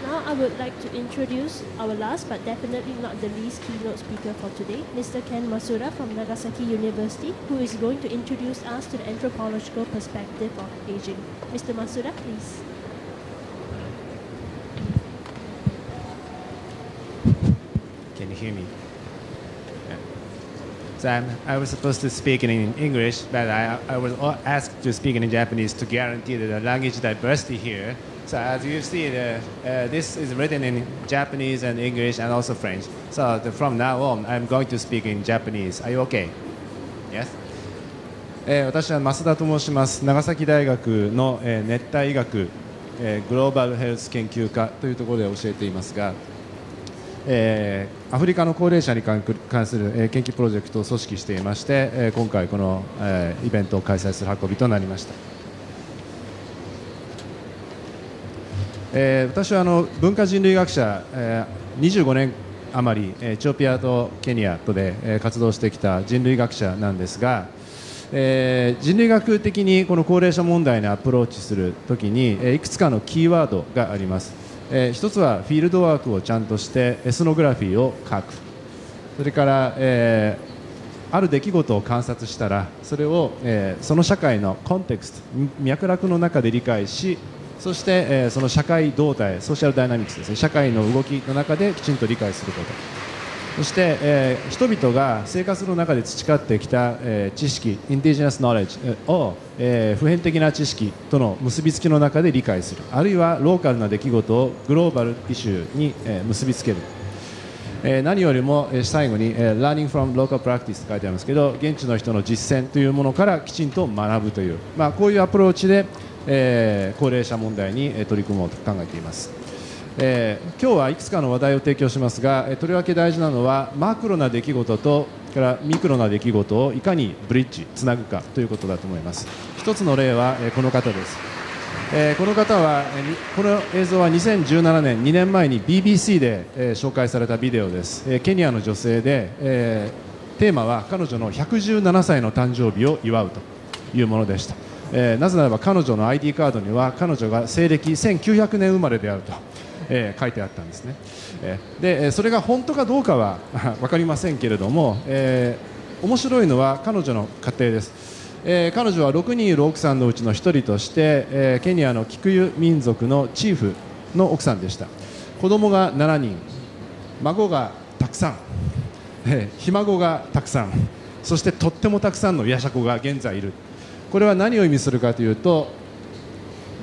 Now, I would like to introduce our last but definitely not the least keynote speaker for today, Mister Ken Masuda from Nagasaki University, who is going to introduce us to the anthropological perspective of aging. Mister Masuda, please. Can you hear me? Yeah. So I'm, I was supposed to speak in, in English, but I, I was asked to speak in Japanese to guarantee the language diversity here. So as you see, uh, uh, this is written in Japanese and English and also French. So the, from now on, I'm going to speak in Japanese. Are you okay? Yes? えー、私は増田と申します。長崎大学の、えー、熱帯医学、えー、グローバルヘルス研究科というところで教えていますが、えー、アフリカの高齢者に関する、えー、研究プロジェクトを組織していまして、えー、今回この、えー、イベントを開催する運びとなりました。 えー、私はあの文化人類学者、えー、にじゅうごねん余りエチオピアとケニアとで、えー、活動してきた人類学者なんですが、えー、人類学的にこの高齢者問題にアプローチするときに、えー、いくつかのキーワードがあります。えー、一つはフィールドワークをちゃんとしてエスノグラフィーを書く、それから、えーある出来事を観察したら、それを、えー、その社会のコンテクスト、脈絡の中で理解し、そして、えー、その社会動態、ソーシャルダイナミクスですね、社会の動きの中できちんと理解すること、そして、えー、人々が生活の中で培ってきた、えー、知識、インディジナスノレッジを、えー、普遍的な知識との結びつきの中で理解する、あるいはローカルな出来事をグローバルイシューに、えー、結びつける、えー、何よりも、えー、最後に、えー、Learning from Local Practice と書いてありますけど、現地の人の実践というものからきちんと学ぶという、まあ、こういうアプローチで、えー、高齢者問題に取り組もうと考えています。えー、今日はいくつかの話題を提供しますが、えー、とりわけ大事なのはマクロな出来事とからミクロな出来事をいかにブリッジつなぐかということだと思います。一つの例は、えー、この方です、えー、この方は、えー、この映像はにせんじゅうななねんにねんまえに ビービーシー で、えー、紹介されたビデオです、えー、ケニアの女性で、えー、テーマは彼女のひゃくじゅうななさいの誕生日を祝うというものでした、えー、なぜならば彼女の アイディー カードには彼女が西暦せんきゅうひゃくねん生まれであるとえー、書いてあったんですね、えー、でそれが本当かどうかは分かりませんけれども、えー、面白いのは彼女の家庭です、えー、彼女はろくにんいる奥さんのうちのひとりとして、えー、ケニアのキクユ民族のチーフの奥さんでした。子供がしちにん、孫がたくさん、えー、ひ孫がたくさん、そしてとってもたくさんのヤシャコが現在いる。これは何を意味するかというと、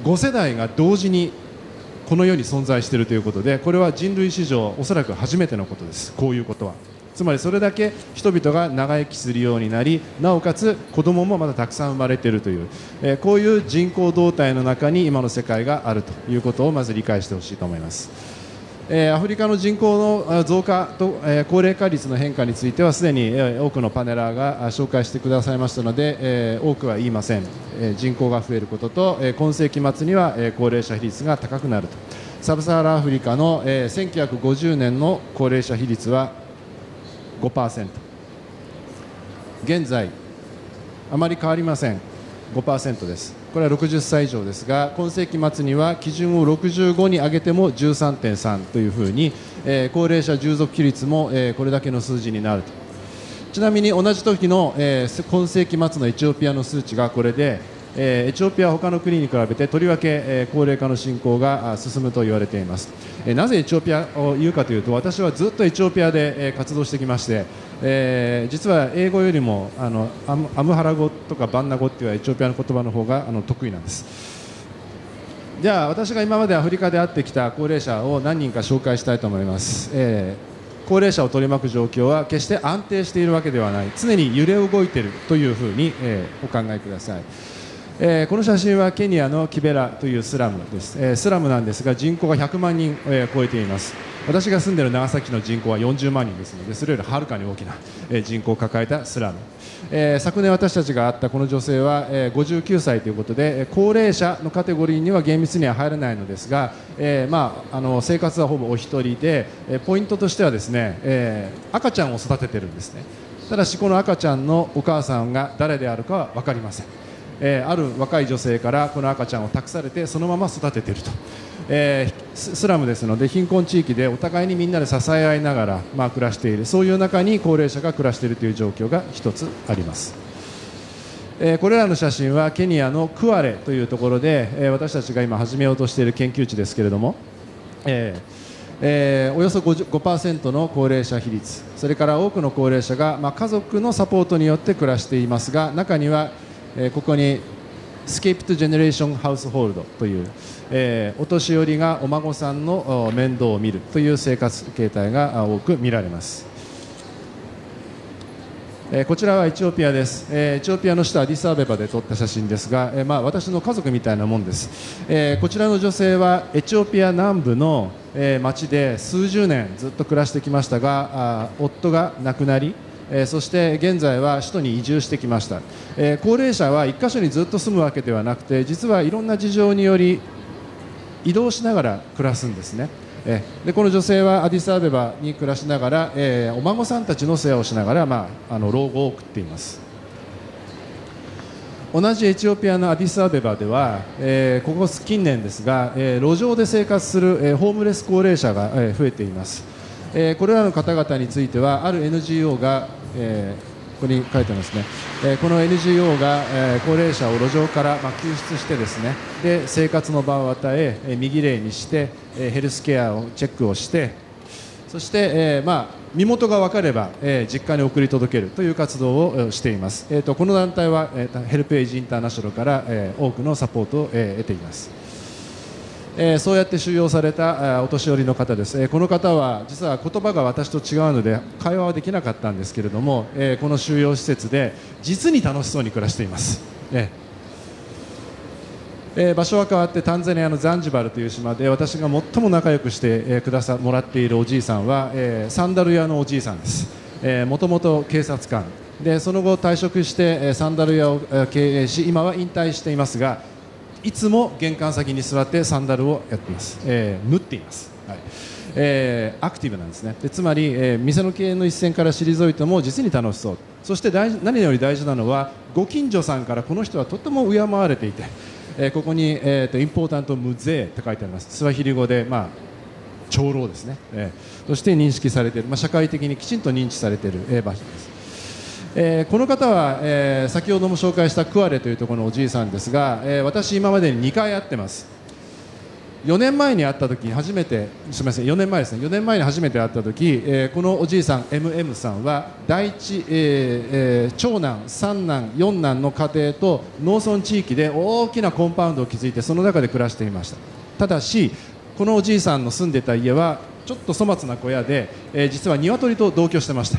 ごせだいが同時にこの世に存在しているということで、これは人類史上おそらく初めてのことです。こういうことはつまりそれだけ人々が長生きするようになり、なおかつ子供もまだたくさん生まれているという、えー、こういう人口動態の中に今の世界があるということをまず理解してほしいと思います。えー、アフリカの人口の増加と、えー、高齢化率の変化についてはすでに、えー、多くのパネラーが紹介してくださいましたので、えー、多くは言いません。えー、人口が増えることと、えー、今世紀末には、えー、高齢者比率が高くなると。サブサハラアフリカの、えー、せんきゅうひゃくごじゅうねんの高齢者比率は ごパーセント、 現在あまり変わりません。 ごパーセント です。これはろくじゅっさい以上ですが、今世紀末には基準をろくじゅうごに上げても じゅうさんてんさん というふうに、えー、高齢者従属比率も、えー、これだけの数字になると。ちなみに同じ時の、えー、今世紀末のエチオピアの数値がこれで、えー、エチオピアは他の国に比べてとりわけ、えー、高齢化の進行が進むと言われています、えー、なぜエチオピアを言うかというと、私はずっとエチオピアで、えー、活動してきまして、えー、実は英語よりもあの アム、アムハラ語とかバンナ語っていうエチオピアの言葉の方があの得意なんです。じゃあ私が今までアフリカで会ってきた高齢者を何人か紹介したいと思います、えー、高齢者を取り巻く状況は決して安定しているわけではない、常に揺れ動いているというふうに、えー、お考えください。えー、この写真はケニアのキベラというスラムです、えー、スラムなんですが人口がひゃくまんにん、えー、超えています。私が住んでいる長崎の人口はよんじゅうまんにんですので、それよりはるかに大きな、えー、人口を抱えたスラム、えー、昨年私たちが会ったこの女性は、えー、ごじゅうきゅうさいということで、えー、高齢者のカテゴリーには厳密には入らないのですが、えーまあ、あの生活はほぼお一人で、えー、ポイントとしてはですね、えー、赤ちゃんを育てているんですね。ただしこの赤ちゃんのお母さんが誰であるかは分かりません。えー、ある若い女性からこの赤ちゃんを託されてそのまま育てていると、えー、スラムですので貧困地域でお互いにみんなで支え合いながら、まあ、暮らしている、そういう中に高齢者が暮らしているという状況が一つあります。えー、これらの写真はケニアのクアレというところで、えー、私たちが今始めようとしている研究地ですけれども、えーえー、およそ ごパーセント の高齢者比率、それから多くの高齢者が、まあ、家族のサポートによって暮らしていますが、中にはここにスケープトジェネレーションハウスホールドという、えー、お年寄りがお孫さんの面倒を見るという生活形態が多く見られます。えー、こちらはエチオピアです、えー、エチオピアの首都アディスアベバで撮った写真ですが、えーまあ、私の家族みたいなもんです、えー、こちらの女性はエチオピア南部の、えー、町で数十年ずっと暮らしてきましたが、夫が亡くなり、えー、そして現在は首都に移住してきました。えー、高齢者は一箇所にずっと住むわけではなくて、実はいろんな事情により移動しながら暮らすんですね。えー、でこの女性はアディスアベバに暮らしながら、えー、お孫さんたちの世話をしながら、まあ、あの老後を送っています。同じエチオピアのアディスアベバでは、えー、ここ近年ですが、えー、路上で生活する、えー、ホームレス高齢者が、えー、増えています。えー、これらの方々についてはある エヌジーオー が、えここに書いてますね、えー、この エヌジーオー が、えー、高齢者を路上から、まあ、救出してですね、で生活の場を与え、えー、身ぎれいにして、えー、ヘルスケアをチェックをして、そして、えーまあ、身元が分かれば、えー、実家に送り届けるという活動を、えー、しています、えーと。この団体は、えー、ヘルプエイジインターナショナルから、えー、多くのサポートを、えー、得ています。えー、そうやって収容されたお年寄りの方です、えー、この方は実は言葉が私と違うので会話はできなかったんですけれども、えー、この収容施設で実に楽しそうに暮らしています、えーえー、場所は変わってタンザニアのザンジバルという島で私が最も仲良くして、えー、くださもらっているおじいさんは、えー、サンダル屋のおじいさんです、えー、もともと警察官でその後退職してサンダル屋を経営し今は引退していますがいつも玄関先に座ってサンダルをやっています、えー、縫っています、はいえー、アクティブなんですね。でつまり、えー、店の経営の一線から退いても実に楽しそう。そして大何より大事なのはご近所さんからこの人はとても敬われていて、えー、ここに、えー、とインポータントムゼーと書いてあります。スワヒリ語で、まあ、長老ですね、えー、として認識されている、まあ、社会的にきちんと認知されている、えー、場所です。えー、この方は、えー、先ほども紹介したクアレというところのおじいさんですが、えー、私、今までににかい会ってます。よねんまえに会った時に初めてすみませんよねんまえですねよねんまえに初めて会った時、えー、このおじいさん エムエム さんは第一、えーえー、長男、三男、四男の家庭と農村地域で大きなコンパウンドを築いてその中で暮らしていました。ただしこのおじいさんの住んでいた家はちょっと粗末な小屋で、えー、実は鶏と同居してました。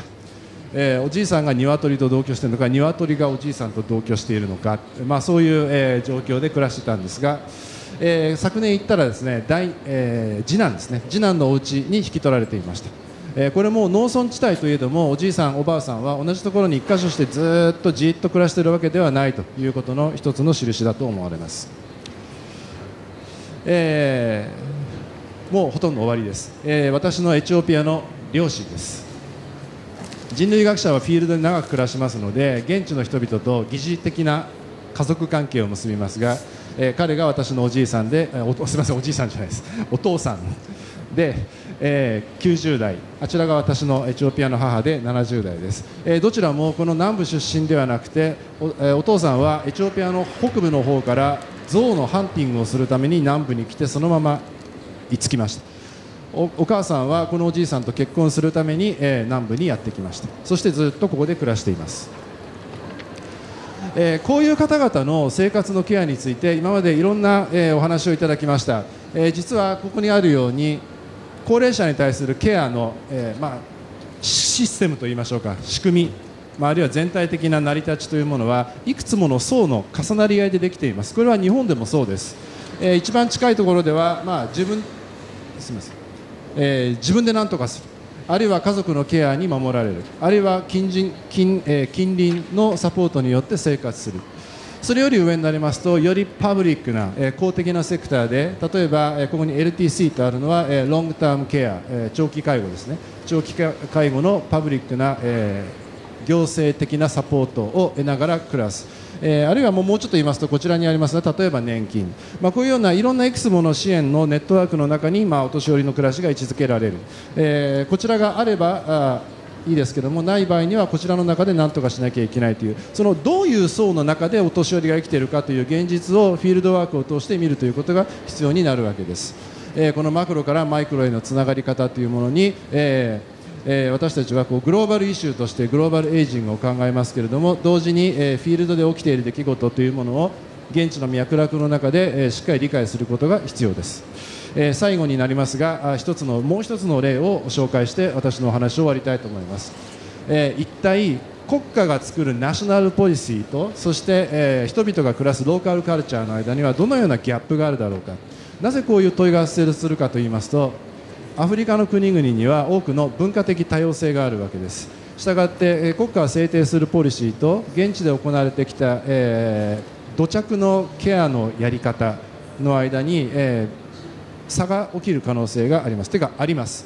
えー、おじいさんが鶏と同居しているのか鶏がおじいさんと同居しているのか、まあ、そういう、えー、状況で暮らしていたんですが、えー、昨年行ったらですね大、えー、次男ですね次男のお家に引き取られていました。えー、これも農村地帯といえどもおじいさん、おばあさんは同じところに一箇所してずっとじっと暮らしているわけではないということの一つの印だと思われます。えー、もうほとんど終わりです、えー、私のエチオピアの両親です。人類学者はフィールドに長く暮らしますので現地の人々と疑似的な家族関係を結びますが、えー、彼が私のおじいさんで、えー、おすみませんおじいさんじゃないですお父さんで、えー、きゅうじゅうだいあちらが私のエチオピアの母でななじゅうだいです、えー、どちらもこの南部出身ではなくて お,、えー、お父さんはエチオピアの北部の方から象のハンティングをするために南部に来てそのまま居つきました。お, お母さんはこのおじいさんと結婚するために、えー、南部にやってきました。そしてずっとここで暮らしています。えー、こういう方々の生活のケアについて今までいろんな、えー、お話をいただきました。えー、実はここにあるように高齢者に対するケアの、えーまあ、システムといいましょうか仕組み、まあ、あるいは全体的な成り立ちというものはいくつもの層の重なり合いでできています。これは日本でもそうです。えー、一番近いところでは、まあ、自分すみませんえー、自分で何とかするあるいは家族のケアに守られるあるいは近隣、近、えー、近隣のサポートによって生活する。それより上になりますとよりパブリックな、えー、公的なセクターで例えば、えー、ここに エルティーシー とあるのは、えー、ロングタームケア、えー、長期介護ですね。長期介護のパブリックな、えー、行政的なサポートを得ながら暮らす、えー、あるいはもう、もうちょっと言いますとこちらにありますが例えば年金、まあ、こういうようないろんないくつもの支援のネットワークの中に、まあ、お年寄りの暮らしが位置づけられる、えー、こちらがあればあいいですけどもない場合にはこちらの中で何とかしなきゃいけないというそのどういう層の中でお年寄りが生きているかという現実をフィールドワークを通して見るということが必要になるわけです。えー、このマクロからマイクロへのつながり方というものに、えーえー、私たちはこうグローバルイシューとしてグローバルエイジングを考えますけれども同時に、えー、フィールドで起きている出来事というものを現地の脈絡の中で、えー、しっかり理解することが必要です。えー、最後になりますがあ一つのもう一つの例を紹介して私のお話を終わりたいと思います。えー、一体国家が作るナショナルポリシーとそして、えー、人々が暮らすローカルカルチャーの間にはどのようなギャップがあるだろうか。なぜこういう問いが発生するかといいますとアフリカの国々には多くの文化的多様性があるわけです。したがって国家が制定するポリシーと現地で行われてきた、えー、土着のケアのやり方の間に、えー、差が起きる可能性があります。てかあります。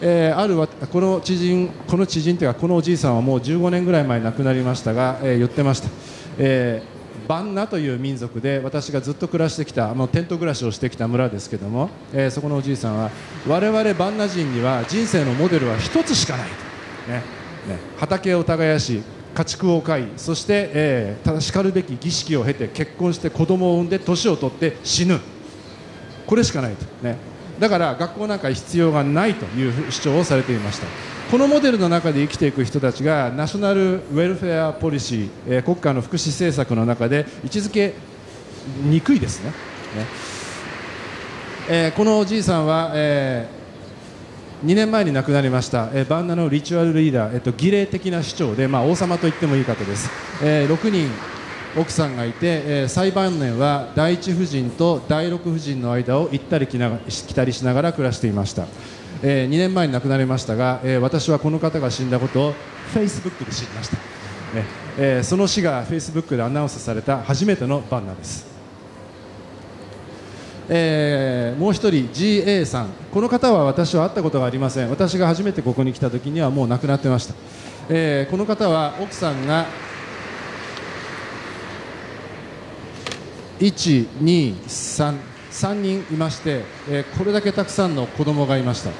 えー、あるわこの知人この知人というかこのおじいさんはもうじゅうごねんぐらい前亡くなりましたが、えー、言ってました、えー、バンナという民族で私がずっと暮らしてきたもうテント暮らしをしてきた村ですけども、えー、そこのおじいさんは我々バンナ人には人生のモデルは一つしかないと、ねね、畑を耕し家畜を飼い、そして、えー、しかるべき儀式を経て結婚して子供を産んで年を取って死ぬ、これしかないと、ね、だから学校なんか必要がないという主張をされていました。このモデルの中で生きていく人たちがナショナルウェルフェアポリシー、えー、国家の福祉政策の中で位置づけにくいです ね, ね、えー、このおじいさんは、えーにねんまえに亡くなりました、えー、バンダのリチュアルリーダー、えっと、儀礼的な主張で、まあ、王様と言ってもいい方です、えー、ろくにん奥さんがいて、えー、最晩年は第一夫人と第六夫人の間を行ったり来たりしながら暮らしていました、えー、にねんまえに亡くなりましたが、えー、私はこの方が死んだことをフェイスブックで知りました、えーえー、その死がフェイスブックでアナウンスされた初めてのバンダです。えー、もう一人 ジーエー さん、この方は私は会ったことがありません。私が初めてここに来た時にはもう亡くなってました、えー、この方は奥さんが いち、に、さん、さんにんいまして、えー、これだけたくさんの子供がいました、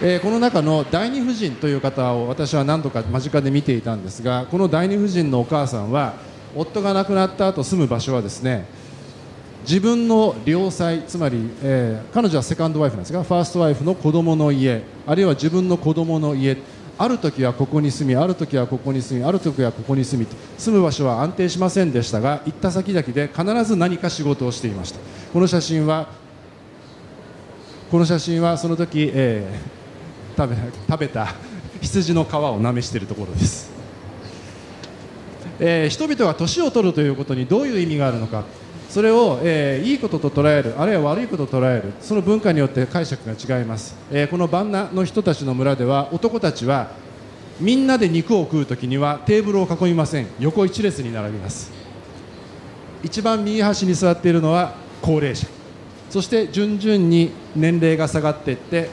えー、この中の第二夫人という方を私は何度か間近で見ていたんですが、この第二夫人のお母さんは夫が亡くなった後住む場所はですね、自分の両妻、つまり、えー、彼女はセカンドワイフなんですが、ファーストワイフの子供の家、あるいは自分の子供の家、ある時はここに住み、ある時はここに住み、ある時はここに住み、住む場所は安定しませんでしたが、行った先々で必ず何か仕事をしていました。この写真はこの写真はその時、えー、食べ、食べた羊の皮をなめしているところです。えー、人々が年を取るということにどういう意味があるのか、それを、えー、いいことと捉える、あるいは悪いことと捉える、その文化によって解釈が違います、えー、このバンナの人たちの村では男たちはみんなで肉を食うときにはテーブルを囲みません。横一列に並びます。一番右端に座っているのは高齢者、そして順々に年齢が下がっていって、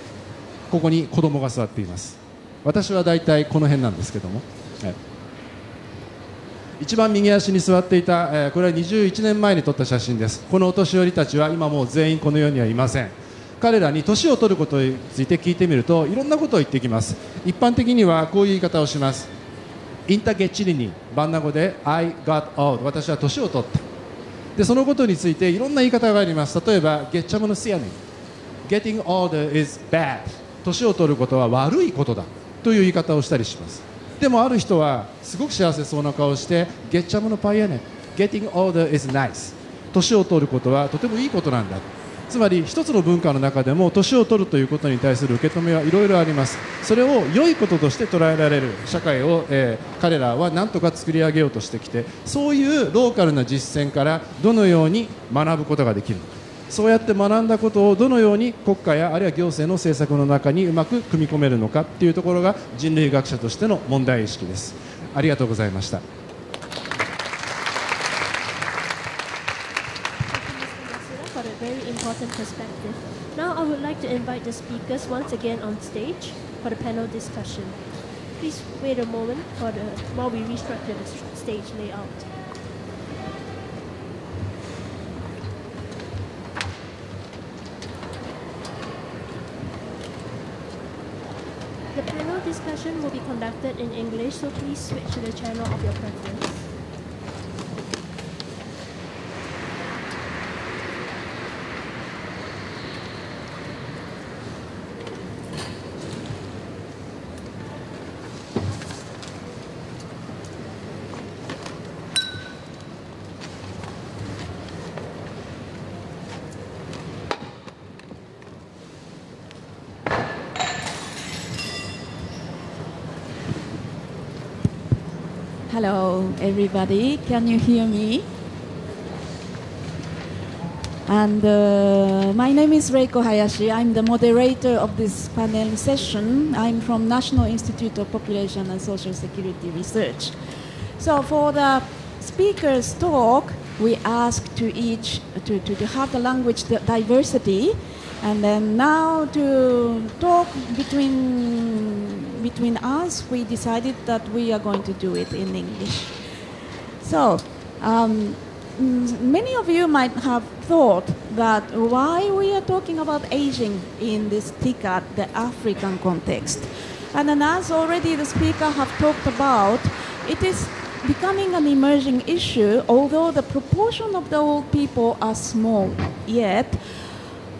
ここに子供が座っています。私はだいたいこの辺なんですけども、はい、一番右足に座っていた、えー、これはにじゅういちねんまえに撮った写真です。このお年寄りたちは今もう全員この世にはいません。彼らに年を取ることについて聞いてみると、いろんなことを言ってきます。一般的にはこういう言い方をします。インタゲチリに、バンナ語で I got old、 私は年を取った。でそのことについていろんな言い方があります。例えばゲッチャムのスヤネ、 Getting old is bad、 年を取ることは悪いことだという言い方をしたりします。でもある人はすごく幸せそうな顔してゲッチャムのパイやね、 Getting older is nice、 年を取ることはとてもいいことなんだ。つまり一つの文化の中でも年を取るということに対する受け止めはいろいろあります。それを良いこととして捉えられる社会を、えー、彼らは何とか作り上げようとしてきて、そういうローカルな実践からどのように学ぶことができるのか、そうやって学んだことをどのように国家やあるいは行政の政策の中にうまく組み込めるのかというところが人類学者としての問題意識です。ありがとうございました。The panel discussion will be conducted in English, so please switch to the channel of your preference. Hello everybody, can you hear me? And uh, my name is Reiko Hayashi. I'm the moderator of this panel session. I'm from National Institute of Population and Social Security Research. So for the speaker's talk, we asked to each to, to, to have the language diversity, and then now to talk between between us, we decided that we are going to do it in English. So, um, many of you might have thought that why we are talking about aging in this TICAD, the African context. And then as already the speaker have talked about, it is becoming an emerging issue, although the proportion of the old people are small, yet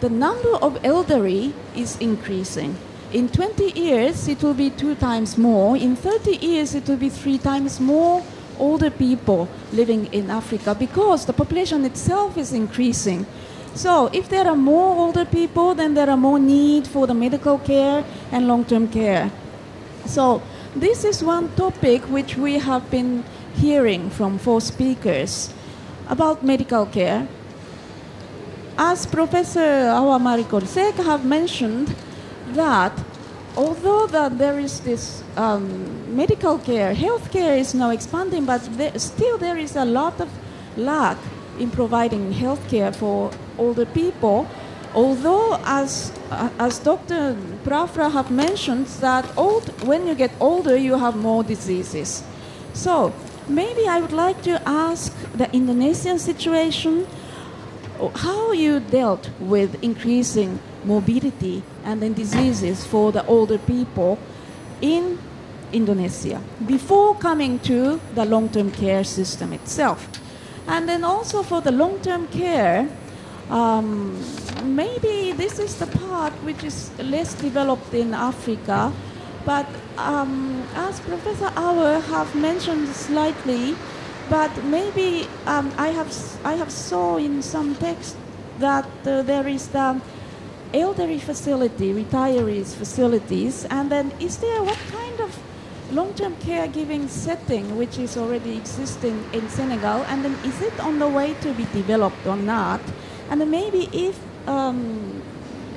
the number of elderly is increasing. In twenty years, it will be two times more. In thirty years, it will be three times more older people living in Africa because the population itself is increasing. So if there are more older people, then there are more need for the medical care and long-term care. So this is one topic which we have been hearing from four speakers about medical care. As Professor Awa Marie Coll-Seck have mentioned that although that there is this um, medical care, healthcare is now expanding, but there, still there is a lot of lack in providing healthcare for older people. Although, as uh, as Doctor Prafulla have mentioned, that old when you get older, you have more diseases. So maybe I would like to ask the Indonesian situation, how you dealt with increasing morbidity and then diseases for the older people in Indonesia before coming to the long-term care system itself. And then also for the long-term care, um, maybe this is the part which is less developed in Africa, but um, as Professor Auer have mentioned slightly, but maybe um, I have I have saw in some text that uh, there is the elderly facility, retirees facilities, and then is there what kind of long-term caregiving setting which is already existing in Senegal, and then is it on the way to be developed or not? And then maybe if um,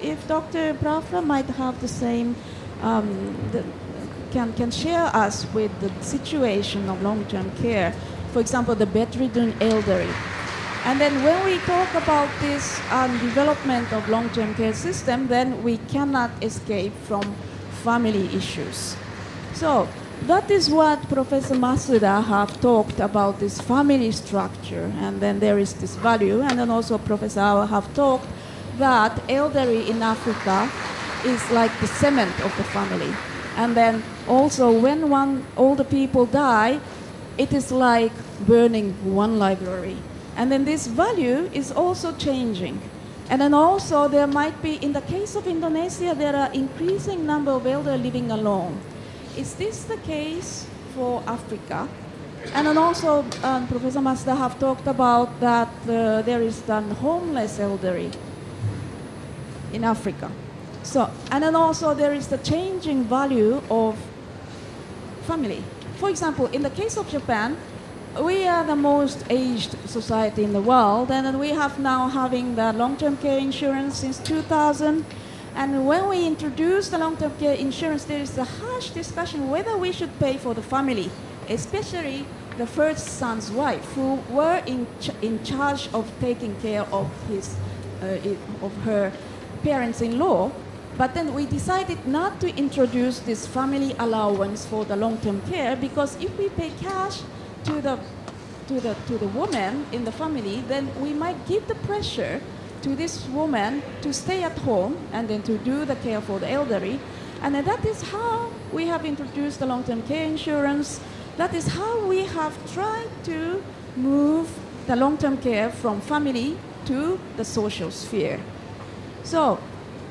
if Doctor Prafulla might have the same, um, the, can can share us with the situation of long-term care, for example, the bedridden elderly. And then when we talk about this um, development of long-term care system, then we cannot escape from family issues. So that is what Professor Masuda have talked about, this family structure, and then there is this value. And then also Professor Awa have talked that elderly in Africa is like the cement of the family. And then also when one older people die, it is like burning one library. And then this value is also changing. And then also there might be, in the case of Indonesia, there are increasing number of elderly living alone. Is this the case for Africa? And then also um, Professor Masuda have talked about that uh, there is the homeless elderly in Africa. So, and then also there is the changing value of family. For example, in the case of Japan, we are the most aged society in the world, and we have now having the long-term care insurance since two thousand. And when we introduced the long-term care insurance, there is a harsh discussion whether we should pay for the family, especially the first son's wife, who were in ch in charge of taking care of his uh, of her parents-in-law. But then we decided not to introduce this family allowance for the long-term care, because if we pay cash to the, to, the, to the woman in the family, then we might give the pressure to this woman to stay at home and then to do the care for the elderly. And that is how we have introduced the long-term care insurance. That is how we have tried to move the long-term care from family to the social sphere. So,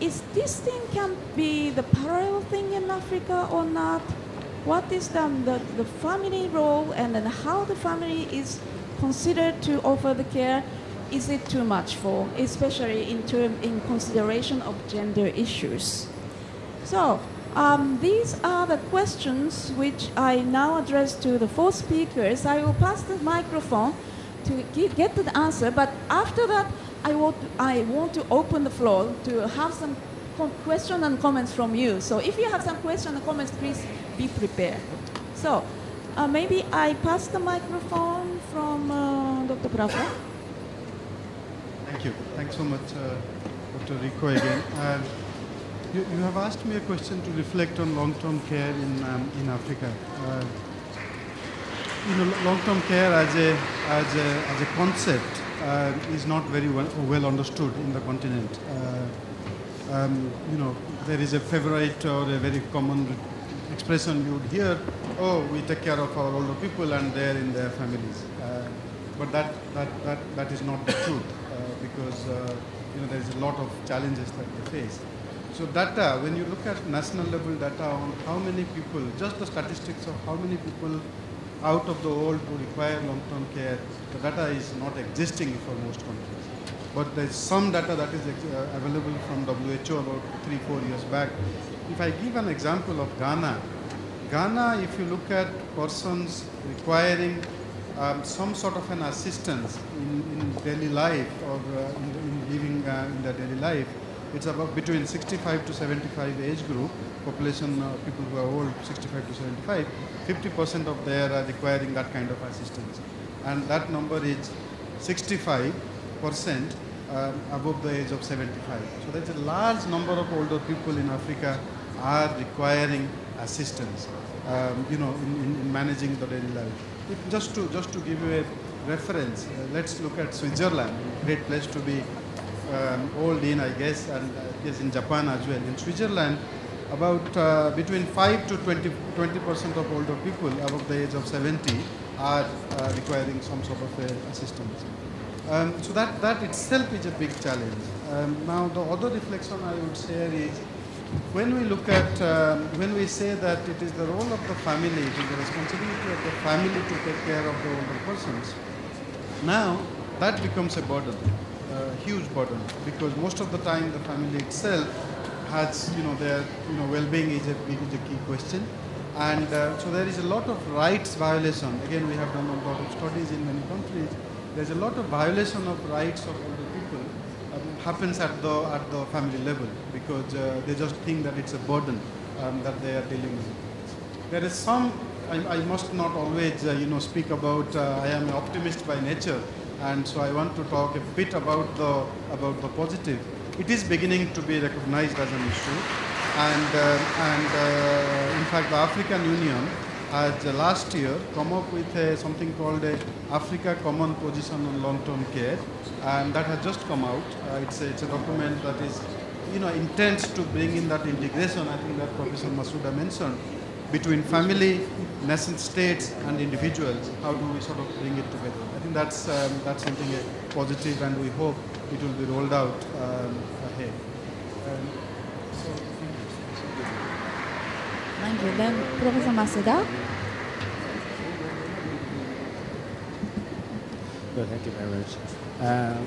is this thing can be the parallel thing in Africa or not? What is the, the, the family role, and then how the family is considered to offer the care? Is it too much for, especially in, term, in consideration of gender issues? So um, these are the questions which I now address to the four speakers. I will pass the microphone to give, get the answer, but after that, I want, I want to open the floor to have some questions and comments from you. So if you have some questions and comments, please be prepared. So uh, maybe I pass the microphone from uh, Doctor Prafulla. Thank you. Thanks so much, uh, Doctor Reiko, again. Uh, you, you have asked me a question to reflect on long-term care in, um, in Africa. Uh, you know, long-term care as a, as a, as a concept uh, is not very well, well understood in the continent. Uh, um, you know, there is a favorite or a very common expression you would hear, oh, we take care of our older people and they're in their families. Uh, but that, that, that, that is not the truth uh, because uh, you know, there's a lot of challenges that they face. So data, when you look at national level data on how many people, just the statistics of how many people out of the world who require long-term care, the data is not existing for most countries. But there's some data that is uh, available from W H O about three, four years back. If I give an example of Ghana, Ghana, if you look at persons requiring um, some sort of an assistance in, in daily life or uh, in, in living uh, in their daily life, it's about between sixty-five to seventy-five age group, population uh, people who are old, sixty-five to seventy-five, fifty percent of them are requiring that kind of assistance. And that number is sixty-five percent um, above the age of seventy-five. So there's a large number of older people in Africa are requiring assistance, um, you know, in, in, in managing the daily life. It, just, to, just to give you a reference, uh, let's look at Switzerland, great place to be. Um, old in, I guess, and I guess in Japan as well. In Switzerland, about uh, between five to twenty percent of older people above the age of seventy are uh, requiring some sort of uh, assistance. Um, so that, that itself is a big challenge. Um, now, the other reflection I would share is when we look at, um, when we say that it is the role of the family, it is the responsibility of the family to take care of the older persons, now that becomes a burden. Uh, huge burden, because most of the time the family itself has, you know, their, you know, well-being is a, is a key question, and uh, so there is a lot of rights violation. Again, we have done a lot of studies in many countries. There's a lot of violation of rights of older people um, happens at the at the family level because uh, they just think that it's a burden um, that they are dealing with. There is some. I, I must not always, uh, you know, speak about. Uh, I am an optimist by nature. And so I want to talk a bit about the, about the positive. It is beginning to be recognized as an issue. And, uh, and uh, in fact, the African Union has uh, last year come up with a, something called a Africa Common Position on Long-Term Care. And that has just come out. Uh, it's, a, it's a document that is, you know, intends to bring in that integration, I think that Professor Masuda mentioned, between family, nation states, and individuals. How do we sort of bring it together? I think that's, um, that's something positive, and we hope it will be rolled out um, ahead. Um, so, thank you. Then, Professor Masuda. Well, thank you very much. Um,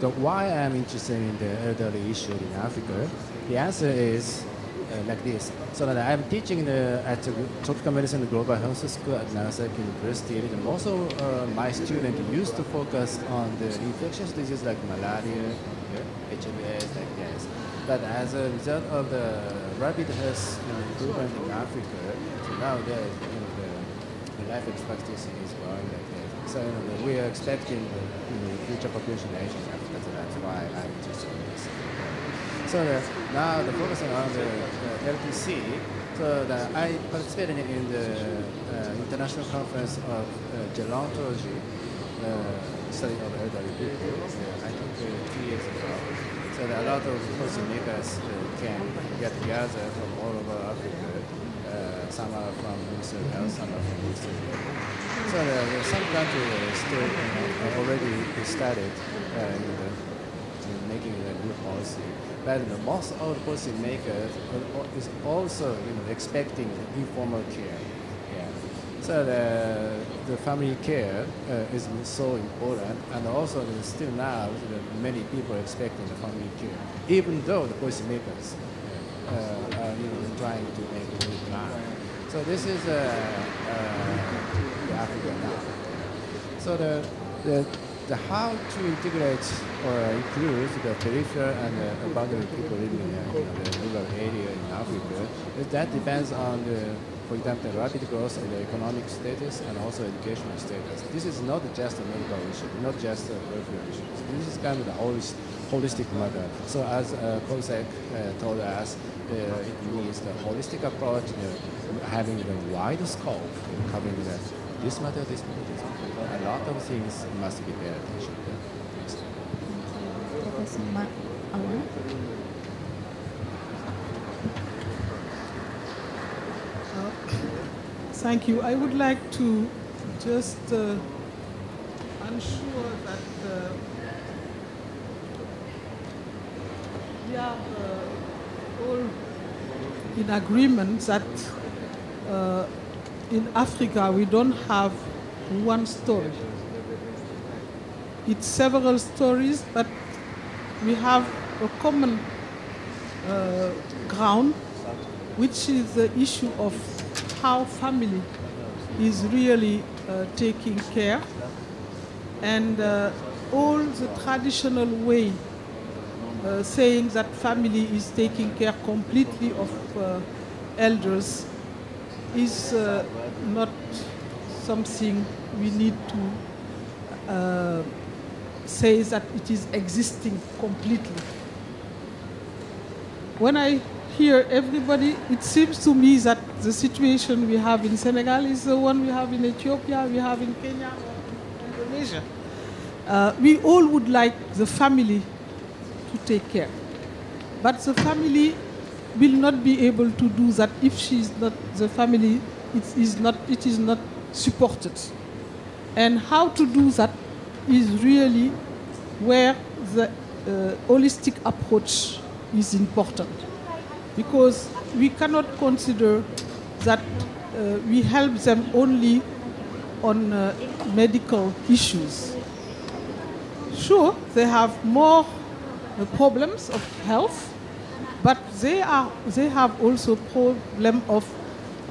the why I'm interested in the elderly issue in Africa, the answer is Uh, like this. So that I'm teaching the, at the Tropical Medicine Global Health School at Nagasaki University, and also uh, my students used to focus on the infectious diseases like malaria, yeah, H I V, like this. But as a result of the rapid health you know, improvement in Africa, so now the, you know, the, the life expectancy is growing like that. So you know, we are expecting the you know, future population ages in Africa, so that's why I'm interested in this. So uh, now the focus on the uh, L T C, so that I participated in the uh, International Conference of uh, Gerontology, uh, study of elderly people, uh, I think uh, two years ago. So that a lot of policymakers uh, can get together from all over Africa, uh, some are from Ministry of Health, some are from Ministry of Health. So uh, some countries still uh, already started uh, in the, in making a good policy. But you know, most of the policy makers is also you know, expecting informal care. Yeah. So the, the family care uh, is so important, and also still now you know, many people are expecting the family care, even though the policy makers uh, are you know, trying to make a good plan. So this is uh, uh, Africa now. So the, the The how to integrate or include the peripheral and uh, boundary people living in uh, the rural area in Africa, that depends on, the, for example, the rapid growth and the economic status and also educational status. This is not just a medical issue, not just a welfare issue. This is kind of the holistic matter. So as uh, Coll-Seck uh, told us, uh, it means the holistic approach, you know, having the wide scope, you know, covering the, this matter, this matter. A lot of things must be paid attention to. Thanks. Thank you. Uh, Thank you. I would like to just uh, ensure that uh, we are uh, all in agreement that uh, in Africa we don't have one story. It's several stories, but we have a common uh, ground, which is the issue of how family is really uh, taking care, and uh, all the traditional way uh, saying that family is taking care completely of uh, elders is uh, not something we need to uh, say that it is existing completely. When I hear everybody, it seems to me that the situation we have in Senegal is the one we have in Ethiopia, we have in Kenya, or in Indonesia. Uh, we all would like the family to take care. But the family will not be able to do that if she is not, the family it is not, it is not supported. And how to do that is really where the uh, holistic approach is important. Because we cannot consider that uh, we help them only on uh, medical issues. Sure, they have more uh, problems of health, but they, are, they have also problem of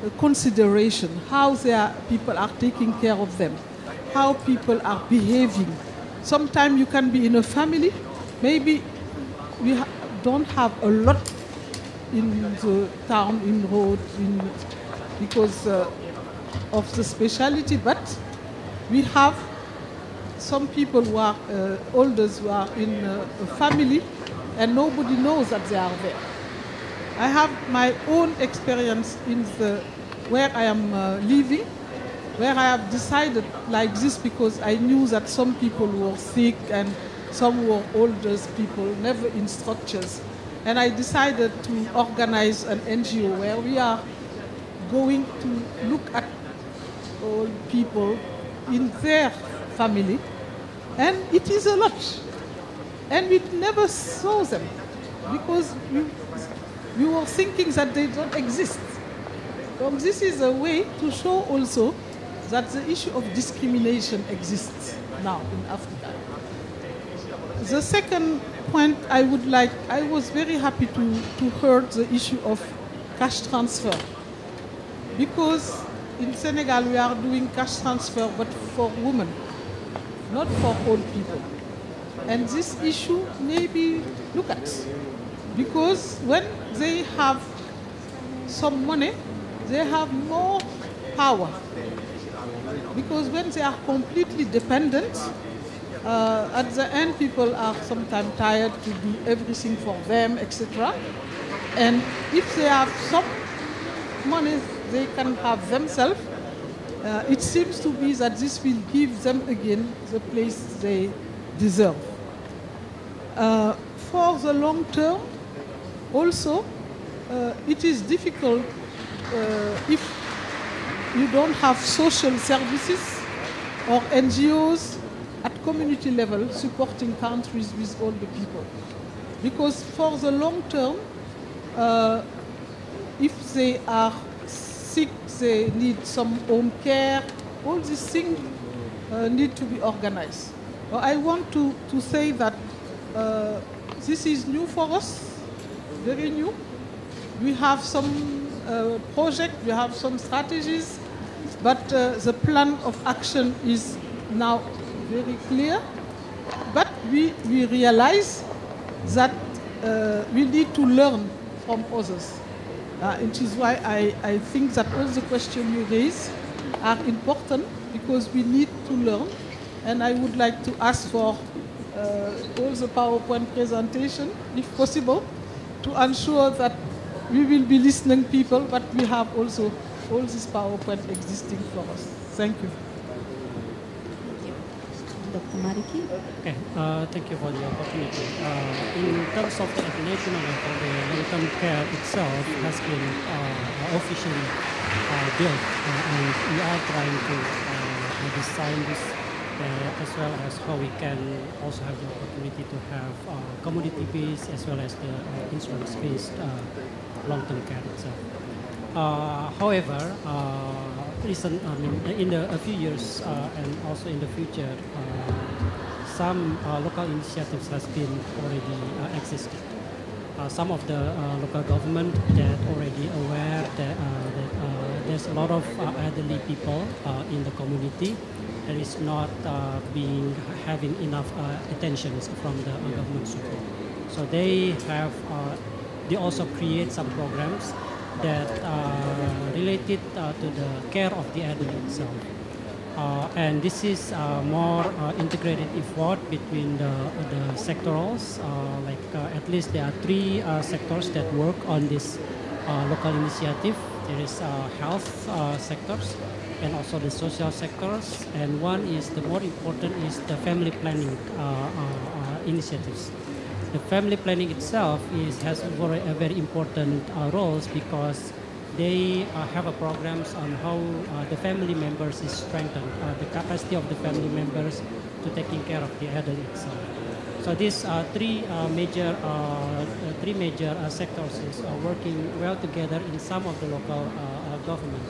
uh, consideration, how their people are taking care of them, how people are behaving. Sometimes you can be in a family, maybe we ha don't have a lot in the town, in road, in, because uh, of the speciality, but we have some people who are uh, elders who are in uh, a family and nobody knows that they are there. I have my own experience in the where I am uh, living, where I have decided like this because I knew that some people were sick and some were older people, never in structures. And I decided to organize an N G O where we are going to look at all people in their family. And it is a lot. And we never saw them because we, we were thinking that they don't exist. So this is a way to show also that the issue of discrimination exists now in Africa. The second point I would like, I was very happy to, to hear the issue of cash transfer. Because in Senegal we are doing cash transfer but for women, not for old people. And this issue maybe look at. Because when they have some money, they have more power. Because when they are completely dependent, Uh, at the end, people are sometimes tired to do everything for them, et cetera. And if they have some money they can have themselves, uh, it seems to be that this will give them again the place they deserve. Uh, for the long term, also, uh, it is difficult uh, if you don't have social services or N G Os at community level, supporting countries with all the people. Because for the long term, uh, if they are sick, they need some home care, all these things uh, need to be organized. Well, I want to, to say that uh, this is new for us, very new. We have some uh, project, we have some strategies, but uh, the plan of action is now very clear, but we, we realize that uh, we need to learn from others, uh, which is why I, I think that all the questions you raise are important because we need to learn, and I would like to ask for uh, all the PowerPoint presentation, if possible, to ensure that we will be listening people, but we have also all this PowerPoint existing for us. Thank you. Doctor Mariki. Okay, uh, thank you for the opportunity. Uh, in terms of the international and the long-term care itself has been uh, officially uh, built, uh, and we are trying to uh, design this uh, as well as how we can also have the opportunity to have uh, community-based as well as the uh, insurance-based uh, long-term care itself. Uh, however, uh, recent, I mean, in the, a few years uh, and also in the future, uh, some uh, local initiatives has been already uh, existing. Uh, some of the uh, local government that already aware that, uh, that uh, there's a lot of uh, elderly people uh, in the community that is not uh, being having enough uh, attention from the uh, government support. So they have uh, they also create some programs that are related uh, to the care of the elderly itself. Uh, and this is uh, more uh, integrated effort between the, the sectorals. Uh, like uh, at least there are three uh, sectors that work on this uh, local initiative. There is uh, health uh, sectors and also the social sectors. And one is the more important is the family planning uh, uh, initiatives. The family planning itself is, has a very, a very important uh, roles because they uh, have a programs on how uh, the family members is strengthened, uh, the capacity of the family members to taking care of the elderly itself. So these uh, three uh, major, uh, three major uh, sectors is uh, working well together in some of the local uh, government,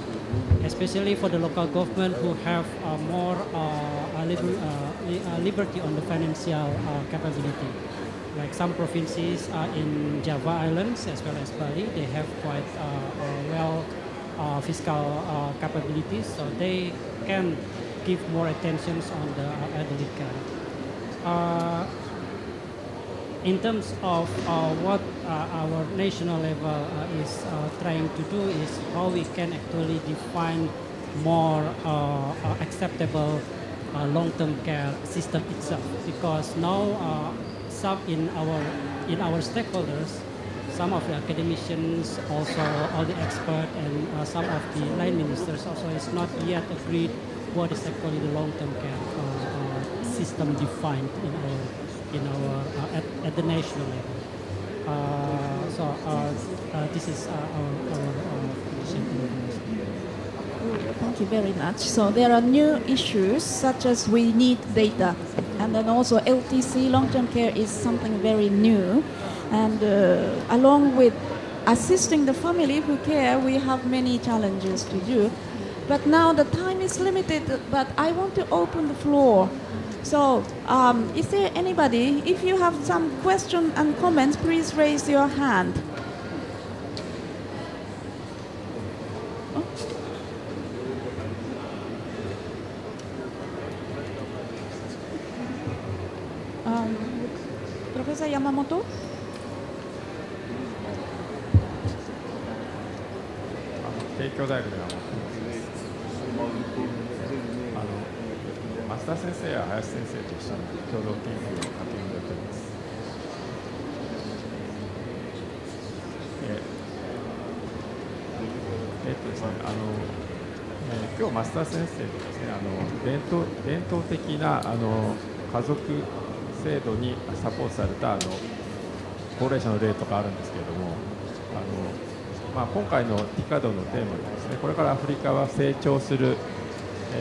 especially for the local government who have uh, more uh, liber uh, liberty on the financial uh, capability. Like some provinces uh, in Java Islands as well as Bali, they have quite uh, uh, well uh, fiscal uh, capabilities, so they can give more attention on the uh, elderly care. Uh, in terms of uh, what uh, our national level uh, is uh, trying to do is how we can actually define more uh, uh, acceptable uh, long-term care system itself, because now uh, some in our in our stakeholders, some of the academicians, also all the experts, and uh, some of the line ministers also is not yet agreed what is actually the long-term care uh, uh, system defined in our in our uh, at, at the national level. Uh, so uh, uh, this is uh, our our, our thank you very much. So there are new issues such as we need data, and then also L T C, long-term care, is something very new. And uh, along with assisting the family who care, we have many challenges to do. But now the time is limited, but I want to open the floor. So um, is there anybody, if you have some questions and comments, please raise your hand. Yamamoto? Uh, 制度にサポートされたあの高齢者の例とかあるんですけれども、あのまあ、今回の ティカド のテーマがですね、これからアフリカは成長する、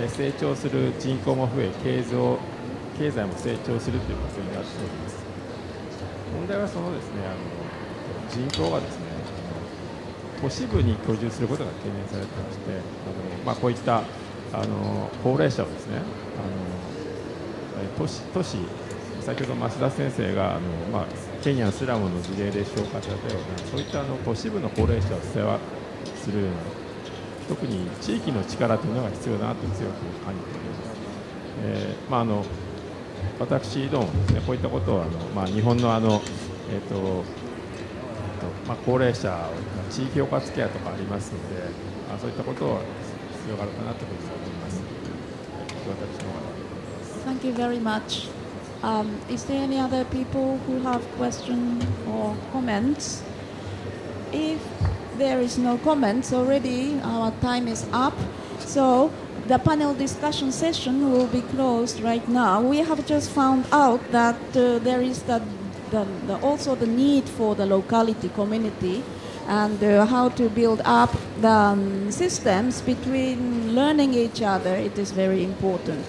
えー、成長する人口も増え、経済を経済も成長するということになっております。問題はそのですね、あの人口がですね、あの都市部に居住することが懸念されてまして、あのまあ、こういったあの高齢者をですね、あの都市都市 先ほど増田先生があの、まあ、ケニアスラムの事例で紹介されたような、そういったあの都市部の高齢者を世話するような、特に地域の力というのが必要だなと強く感じています。えーまあ、あの私どもですね、こういったことをあの、まあ、日本の、あの、えーとえーとまあ、高齢者を地域包括ケアとかありますので、まあ、そういったことを必要があるかなというふうに思います。私の方が。Thank you very much. Um, is there any other people who have questions or comments? If there is no comments already, our time is up. So the panel discussion session will be closed right now. We have just found out that uh, there is the, the, the also the need for the locality community and uh, how to build up the um, systems between learning each other, it is very important.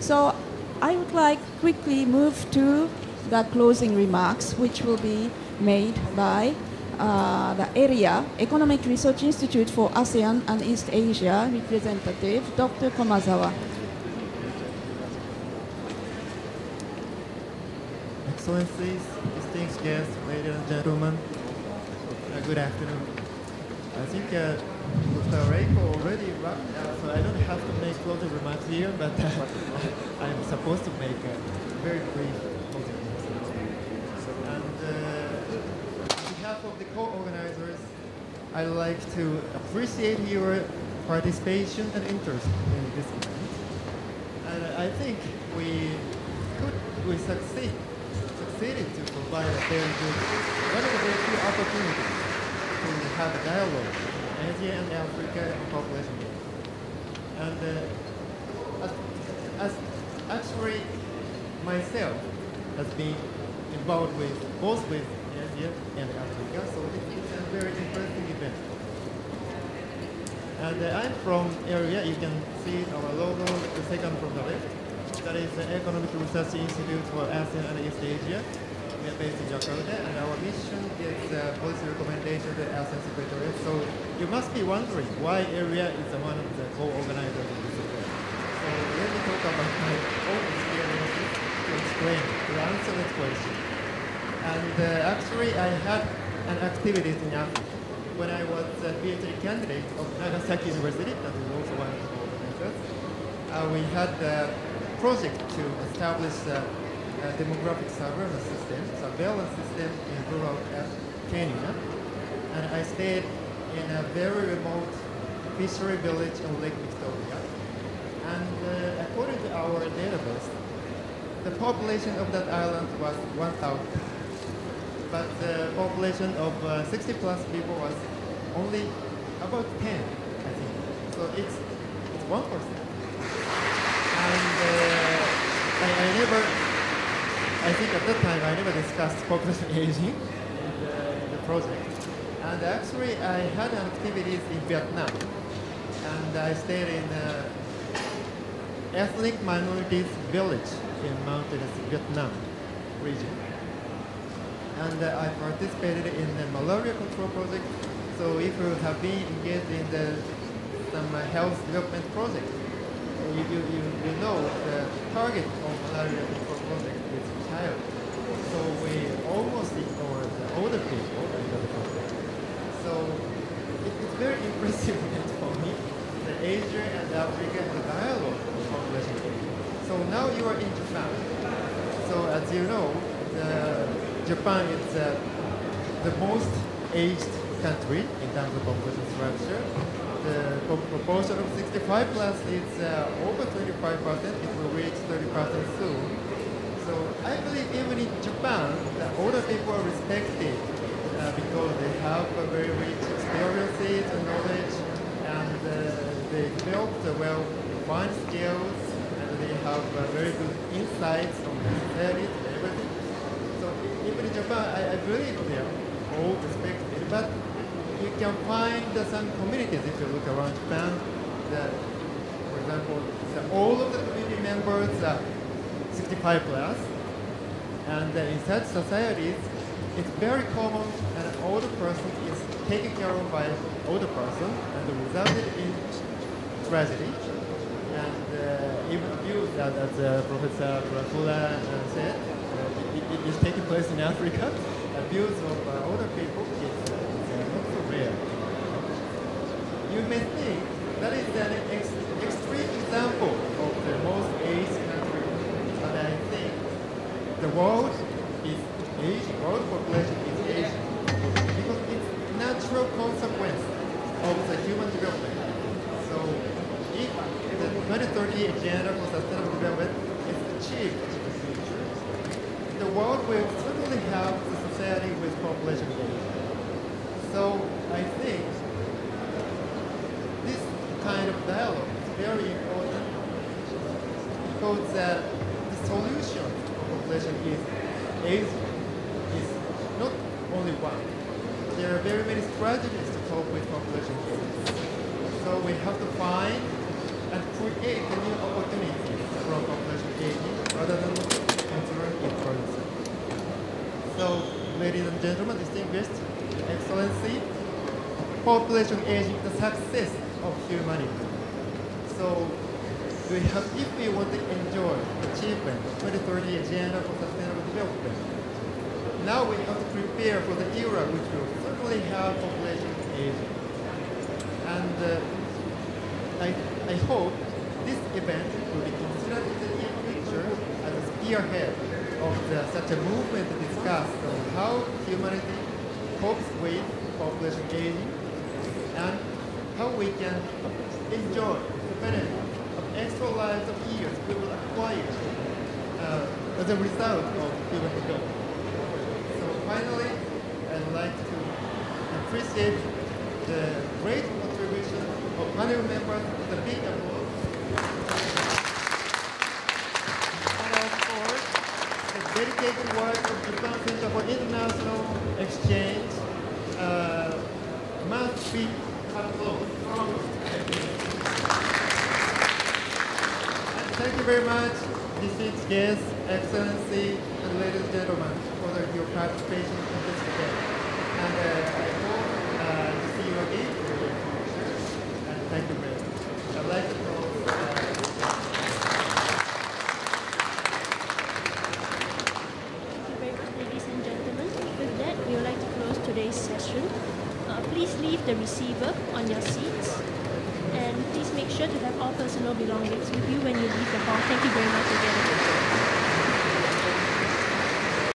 So I would like quickly move to the closing remarks, which will be made by uh, the ERIA, Economic Research Institute for ASEAN and East Asia representative, Doctor Komazawa. Excellencies, distinguished guests, ladies and gentlemen, uh, good afternoon. I think uh, Doctor Reiko already wrapped up, so I don't have to make closing remarks here, but uh, I'm supposed to make a very brief closing remarks. And uh, on behalf of the co-organizers, I'd like to appreciate your participation and interest in this event. And I think we could we succeed. to provide a very good, one of the very few opportunities to have a dialogue on Asia and Africa and population. And uh, as, as actually myself has been involved with both with Asia and Africa, so it's a very interesting event. And uh, I'm from ERIA. You can see our logo, the second from the left. That is the Economic Research Institute for ASEAN and East Asia. We are based in Jakarta, and our mission is uh, policy recommendation to the ASEAN Secretariat. So you must be wondering why ERIA is the one of the co-organizers of this event. So let me talk about my own experience to explain, to answer this question. And uh, actually, I had an activity in Africa when I was a PhD candidate of Nagasaki University, that is also one of the co-organizers. Uh, we had uh, project to establish a, a demographic surveillance system, surveillance system in rural Kenya. And I stayed in a very remote fishery village on Lake Victoria. And uh, according to our database, the population of that island was one thousand. But the population of uh, sixty plus people was only about ten, I think. So it's, it's one percent. And uh, I, I never, I think at that time I never discussed population aging in the, in the project. And actually I had activities in Vietnam. And I stayed in uh, ethnic minorities village in mountainous Vietnam region. And uh, I participated in the malaria control project. So if you have been engaged in the, some uh, health development project, You, you, you know the target of malaria control project is child. So we almost ignore the older people in the project. So it, it's very impressive for me, the Asia and Africa and the dialogue of population. So now you are in Japan. So as you know, the Japan is uh, the most aged country in terms of population structure. The proportion of sixty-five plus is uh, over twenty-five percent. It will reach thirty percent soon. So I believe even in Japan, the older people are respected uh, because they have a very rich experiences and knowledge, and uh, they develop the well-defined skills, and they have uh, very good insights on the service and everything. So even in Japan, I, I believe they are all respected. But you can find uh, some communities, if you look around Japan, that, for example, the, all of the community members are sixty-five plus. And uh, in such societies, it's very common that an older person is taken care of by an older person, and it resulted in tragedy. And uh, even abuse, that, as uh, Professor Prafulla uh, said, uh, it, it is taking place in Africa. Abuse of uh, older people is uh, You may think that is an ex extreme example of the most aged country, but I think the world is aging, world population is aging, because it's a natural consequence of the human development. So if the twenty thirty agenda for sustainable development is achieved in the future, the world will certainly have a society with population aging. So I think this kind of dialogue is very important because uh, the solution to population is aging is not only one. there are very many strategies to cope with population growth. So we have to find and create a new opportunity from population aging rather than considering it for itself. So, ladies and gentlemen, distinguished excellency, population aging is the success of humanity. So, we have, if we want to enjoy the achievement of twenty thirty Agenda for Sustainable Development, now we have to prepare for the era which will certainly have population aging. And uh, I, I hope this event will be considered in the near future as a spearhead of the, such a movement to discuss on how humanity copes with population aging and how we can enjoy the benefit of extra lives of years we will acquire uh, as a result of human development. So finally, I'd like to appreciate the great contribution of panel members to the big applause. And of course, the dedicated work of the Plan Center for International Exchange uh, must be applause from. Thank you very much, distinguished guests, excellency, and ladies and gentlemen, for your participation in this event. And uh, I hope uh, to see you again in the future. And thank you very much. I'd like to close. Thank you very much, ladies and gentlemen. With that, we would like to close today's session. Uh, please leave the receiver on your seats. And please make sure to have all personal belongings with you when you leave the hall. Thank you very much again.